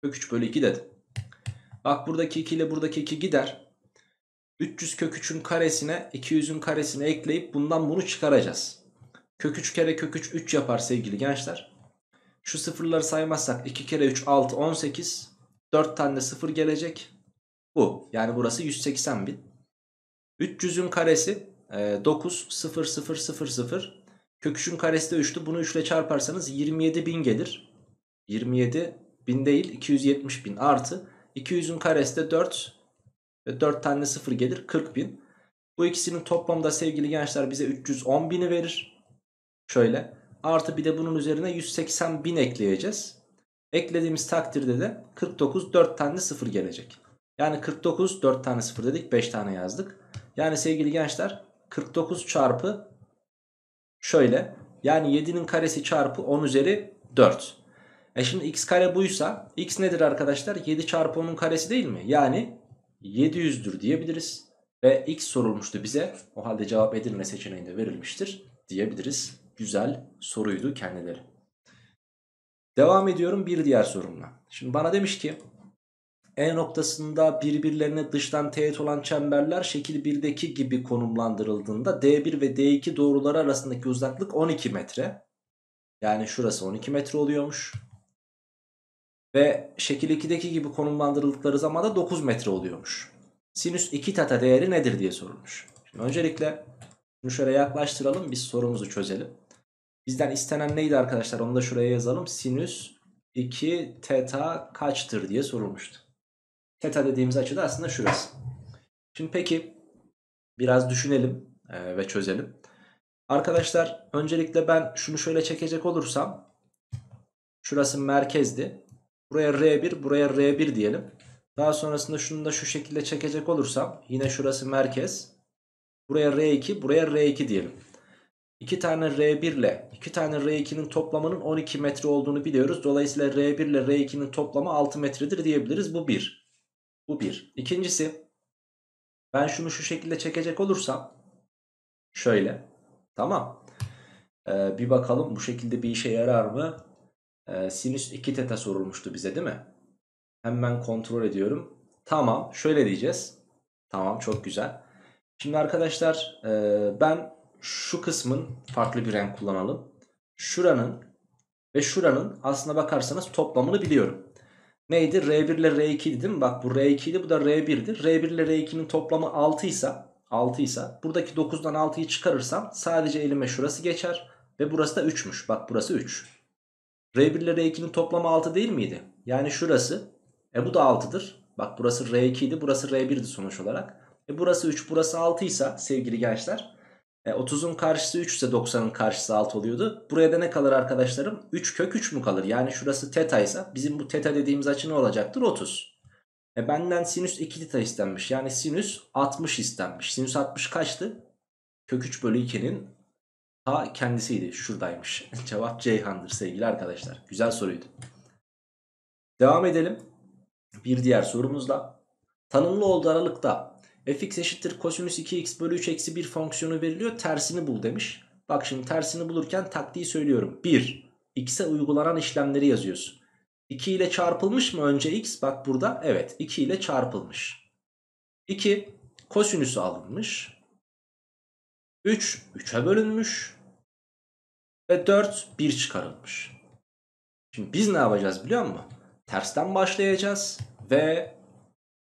Kök 3 bölü 2 dedim. Bak buradaki 2 ile buradaki 2 gider. 300 köküçün karesine 200'ün karesini ekleyip bundan bunu çıkaracağız. Köküç kere köküç 3 yapar sevgili gençler. Şu sıfırları saymazsak 2 kere 3 6 18. 4 tane de sıfır gelecek. Bu yani burası 180 bin. 300'ün karesi 9 0 0 0 0. Köküçün karesi de 3'tü. Bunu 3 ile çarparsanız 27 bin gelir. 27 bin değil 270 bin artı 200'ün karesi de 4. 4 tane 0 gelir 40 bin. Bu ikisinin toplamı da sevgili gençler bize 310 bini verir. Şöyle artı bir de bunun üzerine 180 bin ekleyeceğiz. Eklediğimiz takdirde de 49 4 tane 0 gelecek. Yani 49 4 tane 0 dedik 5 tane yazdık. Yani sevgili gençler 49 çarpı şöyle yani 7'nin karesi çarpı 10 üzeri 4. Şimdi x kare buysa x nedir arkadaşlar? 7 çarpı 10'un karesi değil mi? Yani 700'dür diyebiliriz. Ve x sorulmuştu bize. O halde cevap Edirne seçeneğinde verilmiştir diyebiliriz. Güzel soruydu kendileri. Devam ediyorum bir diğer sorumla. Şimdi bana demiş ki E noktasında birbirlerine dıştan teğet olan çemberler şekil 1'deki gibi konumlandırıldığında D1 ve D2 doğruları arasındaki uzaklık 12 metre. Yani şurası 12 metre oluyormuş. Ve şekil 2'deki gibi konumlandırıldıkları zaman da 9 metre oluyormuş. Sinüs 2 teta değeri nedir diye sorulmuş. Şimdi öncelikle bunu şöyle yaklaştıralım, biz sorumuzu çözelim. Bizden istenen neydi arkadaşlar, onu da şuraya yazalım. Sinüs 2 teta kaçtır diye sorulmuştu. Teta dediğimiz açı da aslında şurası. Şimdi peki biraz düşünelim ve çözelim. Arkadaşlar öncelikle ben şunu şöyle çekecek olursam, şurası merkezdi. Buraya R1, buraya R1 diyelim. Daha sonrasında şunu da şu şekilde çekecek olursam, yine şurası merkez. Buraya R2, buraya R2 diyelim. 2 tane R1 ile 2 tane R2'nin toplamının 12 metre olduğunu biliyoruz. Dolayısıyla R1 ile R2'nin toplamı 6 metredir diyebiliriz. Bu 1. Bu 1. İkincisi, ben şunu şu şekilde çekecek olursam, şöyle. Tamam. Bir bakalım bu şekilde bir işe yarar mı? Sinüs 2 teta sorulmuştu bize değil mi? Hemen kontrol ediyorum. Tamam, şöyle diyeceğiz. Tamam, çok güzel. Şimdi arkadaşlar ben şu kısmın, farklı bir renk kullanalım, şuranın ve şuranın aslına bakarsanız toplamını biliyorum. Neydi? R1 ile R2'ydi değil mi? Bak bu R2'ydi, bu da R1'di. R1 ile R2'nin toplamı 6 ise buradaki 9'dan 6'yı çıkarırsam sadece elime şurası geçer ve burası da 3'müş. Bak burası 3. R1 ile R2'nin toplamı 6 değil miydi? Yani şurası. Bu da 6'dır. Bak burası R2 idi. Burası R1'di sonuç olarak. Burası 3. Burası 6 ise sevgili gençler. 30'un karşısı 3 ise 90'ın karşısı 6 oluyordu. Buraya da ne kalır arkadaşlarım? 3 kök 3 mü kalır? Yani şurası teta ise bizim bu teta dediğimiz açı ne olacaktır? 30. Benden sinüs 2 teta istenmiş. Yani sinüs 60 istenmiş. Sinüs 60 kaçtı? Kök 3 bölü 2'nin ta kendisiydi. Şuradaymış. Cevap Ceyhan'dır sevgili arkadaşlar. Güzel soruydu. Devam edelim bir diğer sorumuzla. Tanımlı olduğu aralıkta fx eşittir kosinüs 2x bölü 3 eksi 1 fonksiyonu veriliyor. Tersini bul demiş. Bak şimdi tersini bulurken taktiği söylüyorum. 1. X'e uygulanan işlemleri yazıyorsun. 2 ile çarpılmış mı önce x? Bak burada evet 2 ile çarpılmış. 2. Kosinüsü alınmış. 3. 3'e bölünmüş. Ve 4. 1 çıkarılmış. Şimdi biz ne yapacağız biliyor musun? Tersten başlayacağız ve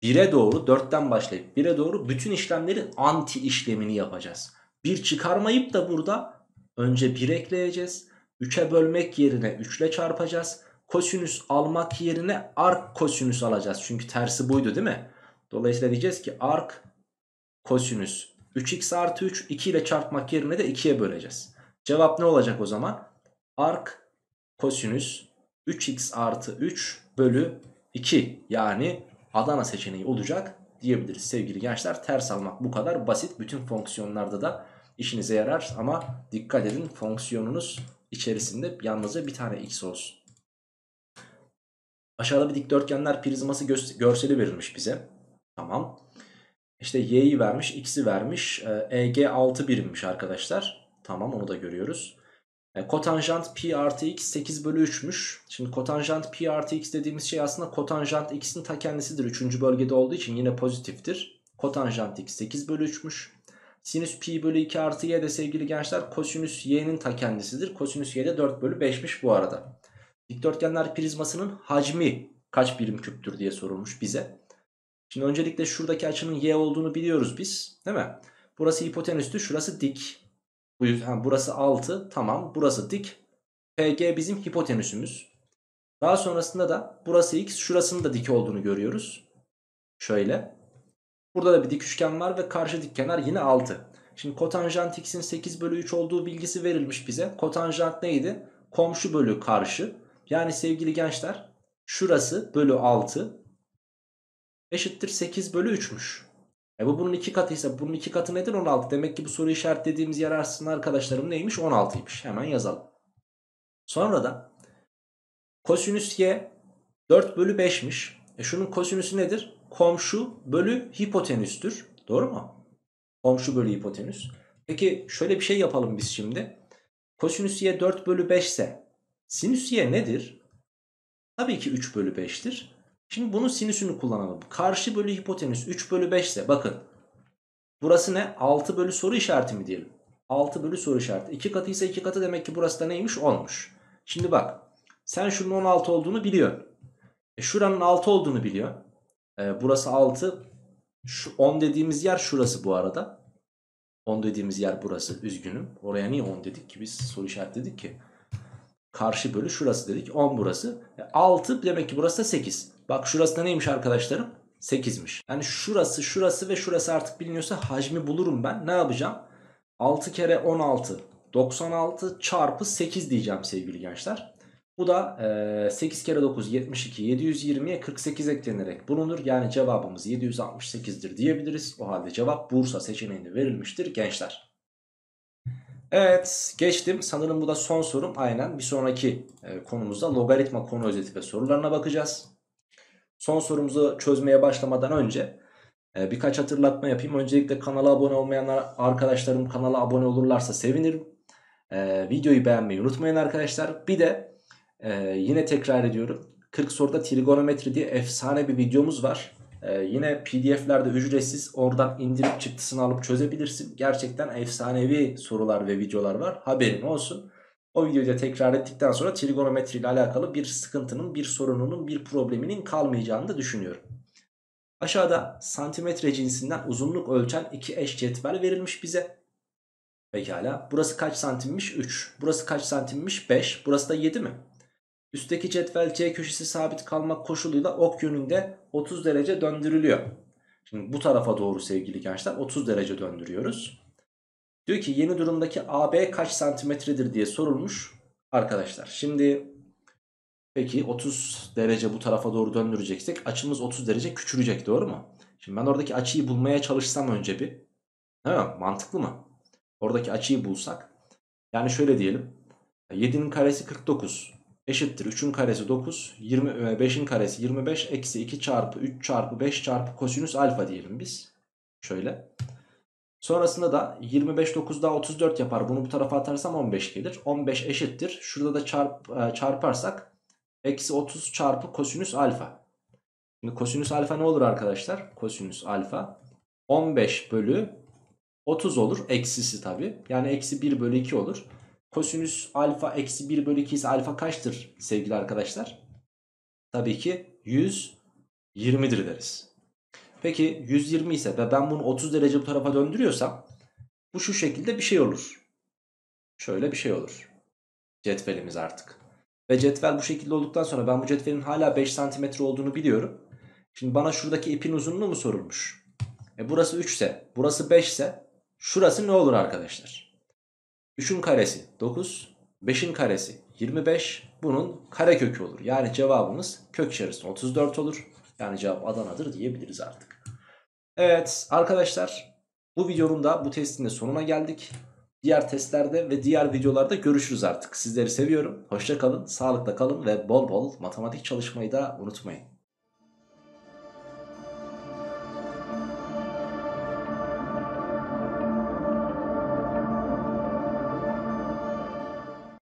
1'e doğru 4'ten başlayıp 1'e doğru bütün işlemlerin anti işlemini yapacağız. 1 çıkarmayıp da burada önce 1 ekleyeceğiz. 3'e bölmek yerine 3 ile çarpacağız. Kosinüs almak yerine ark kosinüs alacağız. Çünkü tersi buydu değil mi? Dolayısıyla diyeceğiz ki ark kosinüs 3x artı 3, 2 ile çarpmak yerine de 2'ye böleceğiz. Cevap ne olacak o zaman? Ark kosinüs 3x artı 3 bölü 2 yani Adana seçeneği olacak diyebiliriz sevgili gençler. Ters almak bu kadar basit. Bütün fonksiyonlarda da işinize yarar ama dikkat edin, fonksiyonunuz içerisinde yalnızca bir tane x olsun. Aşağıda bir dikdörtgenler prizması görseli verilmiş bize. Tamam. İşte y'yi vermiş, x'i vermiş. EG 6 birimmiş arkadaşlar. Tamam, onu da görüyoruz. Kotanjant pi artı x 8 bölü 3'müş. Şimdi kotanjant pi artı x dediğimiz şey aslında kotanjant x'in ta kendisidir. 3. bölgede olduğu için yine pozitiftir. Kotanjant x 8 bölü 3'müş. Sinüs pi bölü 2 artı y de sevgili gençler kosinüs y'nin ta kendisidir. Kosinüs y de 4 bölü 5'miş bu arada. Dikdörtgenler prizmasının hacmi kaç birim küptür diye sorulmuş bize. Şimdi öncelikle şuradaki açının y olduğunu biliyoruz biz, değil mi? Burası hipotenüstü, şurası dik. Bu yüzden burası 6, tamam, burası dik. PG bizim hipotenüsümüz. Daha sonrasında da burası x, şurasının da dik olduğunu görüyoruz. Şöyle. Burada da bir dik üçgen var ve karşı dik kenar yine 6. Şimdi kotanjant x'in 8 bölü 3 olduğu bilgisi verilmiş bize. Kotanjant neydi? Komşu bölü karşı. Yani sevgili gençler şurası bölü 6 eşittir 8 bölü 3'müş. Bu bunun 2 katıysa bunun 2 katı nedir? 16. Demek ki bu soru işaretlediğimiz yer aslında arkadaşlarım neymiş? 16'ymış. Hemen yazalım. Sonra da kosinüs y 4 bölü 5'miş. Şunun kosinüsü nedir? Komşu bölü hipotenüstür. Doğru mu? Komşu bölü hipotenüs. Peki şöyle bir şey yapalım biz şimdi. Kosinüs y 4 bölü 5 ise sinüs y nedir? Tabii ki 3 bölü 5'tir. Şimdi bunun sinüsünü kullanalım. Karşı bölü hipotenüs 3 bölü 5 ise bakın. Burası ne? 6 bölü soru işareti mi diyelim? 6 bölü soru işareti. 2 katıysa 2 katı demek ki burası da neymiş? 10'muş. Şimdi bak. Sen şunun 16 olduğunu biliyorsun. Şuranın 6 olduğunu biliyorsun. Burası 6. Şu 10 dediğimiz yer şurası bu arada. 10 dediğimiz yer burası. Üzgünüm. Oraya niye 10 dedik ki biz? Soru işareti dedik ki. Karşı bölü şurası dedik. 10 burası. 6 demek ki burası da 8. Bak şurası da neymiş arkadaşlarım? 8'miş. Yani şurası, şurası ve şurası artık biliniyorsa hacmi bulurum ben. Ne yapacağım? 6 kere 16. 96 çarpı 8 diyeceğim sevgili gençler. Bu da 8 kere 9 72. 720'ye 48 eklenerek bulunur. Yani cevabımız 768'dir diyebiliriz. O halde cevap Bursa seçeneğinde verilmiştir gençler. Evet, geçtim. Sanırım bu da son sorum. Aynen, bir sonraki konumuzda logaritma konu özeti ve sorularına bakacağız. Son sorumuzu çözmeye başlamadan önce birkaç hatırlatma yapayım. Öncelikle kanala abone olmayanlar arkadaşlarım kanala abone olurlarsa sevinirim. Videoyu beğenmeyi unutmayın arkadaşlar. Bir de yine tekrar ediyorum. 40 soruda trigonometri diye efsane bir videomuz var. Yine pdf'lerde ücretsiz, oradan indirip çıktısını alıp çözebilirsin. Gerçekten efsanevi sorular ve videolar var. Haberin olsun. O videoyu da tekrar ettikten sonra trigonometri ile alakalı bir sıkıntının, bir sorununun, bir probleminin kalmayacağını da düşünüyorum. Aşağıda santimetre cinsinden uzunluk ölçen iki eş cetvel verilmiş bize. Pekala. Burası kaç santimmiş? 3. Burası kaç santimmiş? 5. Burası da 7 mi? Üstteki cetvel C köşesi sabit kalmak koşuluyla ok yönünde 30 derece döndürülüyor. Şimdi bu tarafa doğru sevgili gençler 30 derece döndürüyoruz. Diyor ki yeni durumdaki AB kaç santimetredir diye sorulmuş arkadaşlar. Şimdi peki 30 derece bu tarafa doğru döndüreceksek açımız 30 derece küçülecek, doğru mu? Şimdi ben oradaki açıyı bulmaya çalışsam önce bir. Ha, mantıklı mı? Oradaki açıyı bulsak. Yani şöyle diyelim. 7'nin karesi 49 eşittir 3'ün karesi 9. 5'in karesi 25 eksi 2 çarpı 3 çarpı 5 çarpı kosinüs alfa diyelim biz. Şöyle. Sonrasında da 25 9 daha 34 yapar. Bunu bu tarafa atarsam 15 gelir. 15 eşittir. Şurada da çarparsak eksi 30 çarpı kosinüs alfa. Şimdi kosinüs alfa ne olur arkadaşlar? Kosinüs alfa 15 bölü 30 olur. Eksisi tabi. Yani eksi 1 bölü 2 olur. Kosinüs alfa eksi 1 bölü 2 ise alfa kaçtır sevgili arkadaşlar? Tabii ki 120'dir deriz. Peki 120 ise ve ben bunu 30 derece bu tarafa döndürüyorsam bu şu şekilde bir şey olur. Şöyle bir şey olur. Cetvelimiz artık. Ve cetvel bu şekilde olduktan sonra ben bu cetvelin hala 5 cm olduğunu biliyorum. Şimdi bana şuradaki ipin uzunluğu mu sorulmuş? Burası 3 ise, burası 5 ise şurası ne olur arkadaşlar? 3'ün karesi 9, 5'in karesi 25, bunun karekökü olur. Yani cevabımız kök içerisinde 34 olur. Yani cevap Adana'dır diyebiliriz artık. Evet arkadaşlar, bu videonun da, bu testin de sonuna geldik. Diğer testlerde ve diğer videolarda görüşürüz artık. Sizleri seviyorum. Hoşça kalın, sağlıkla kalın ve bol bol matematik çalışmayı da unutmayın.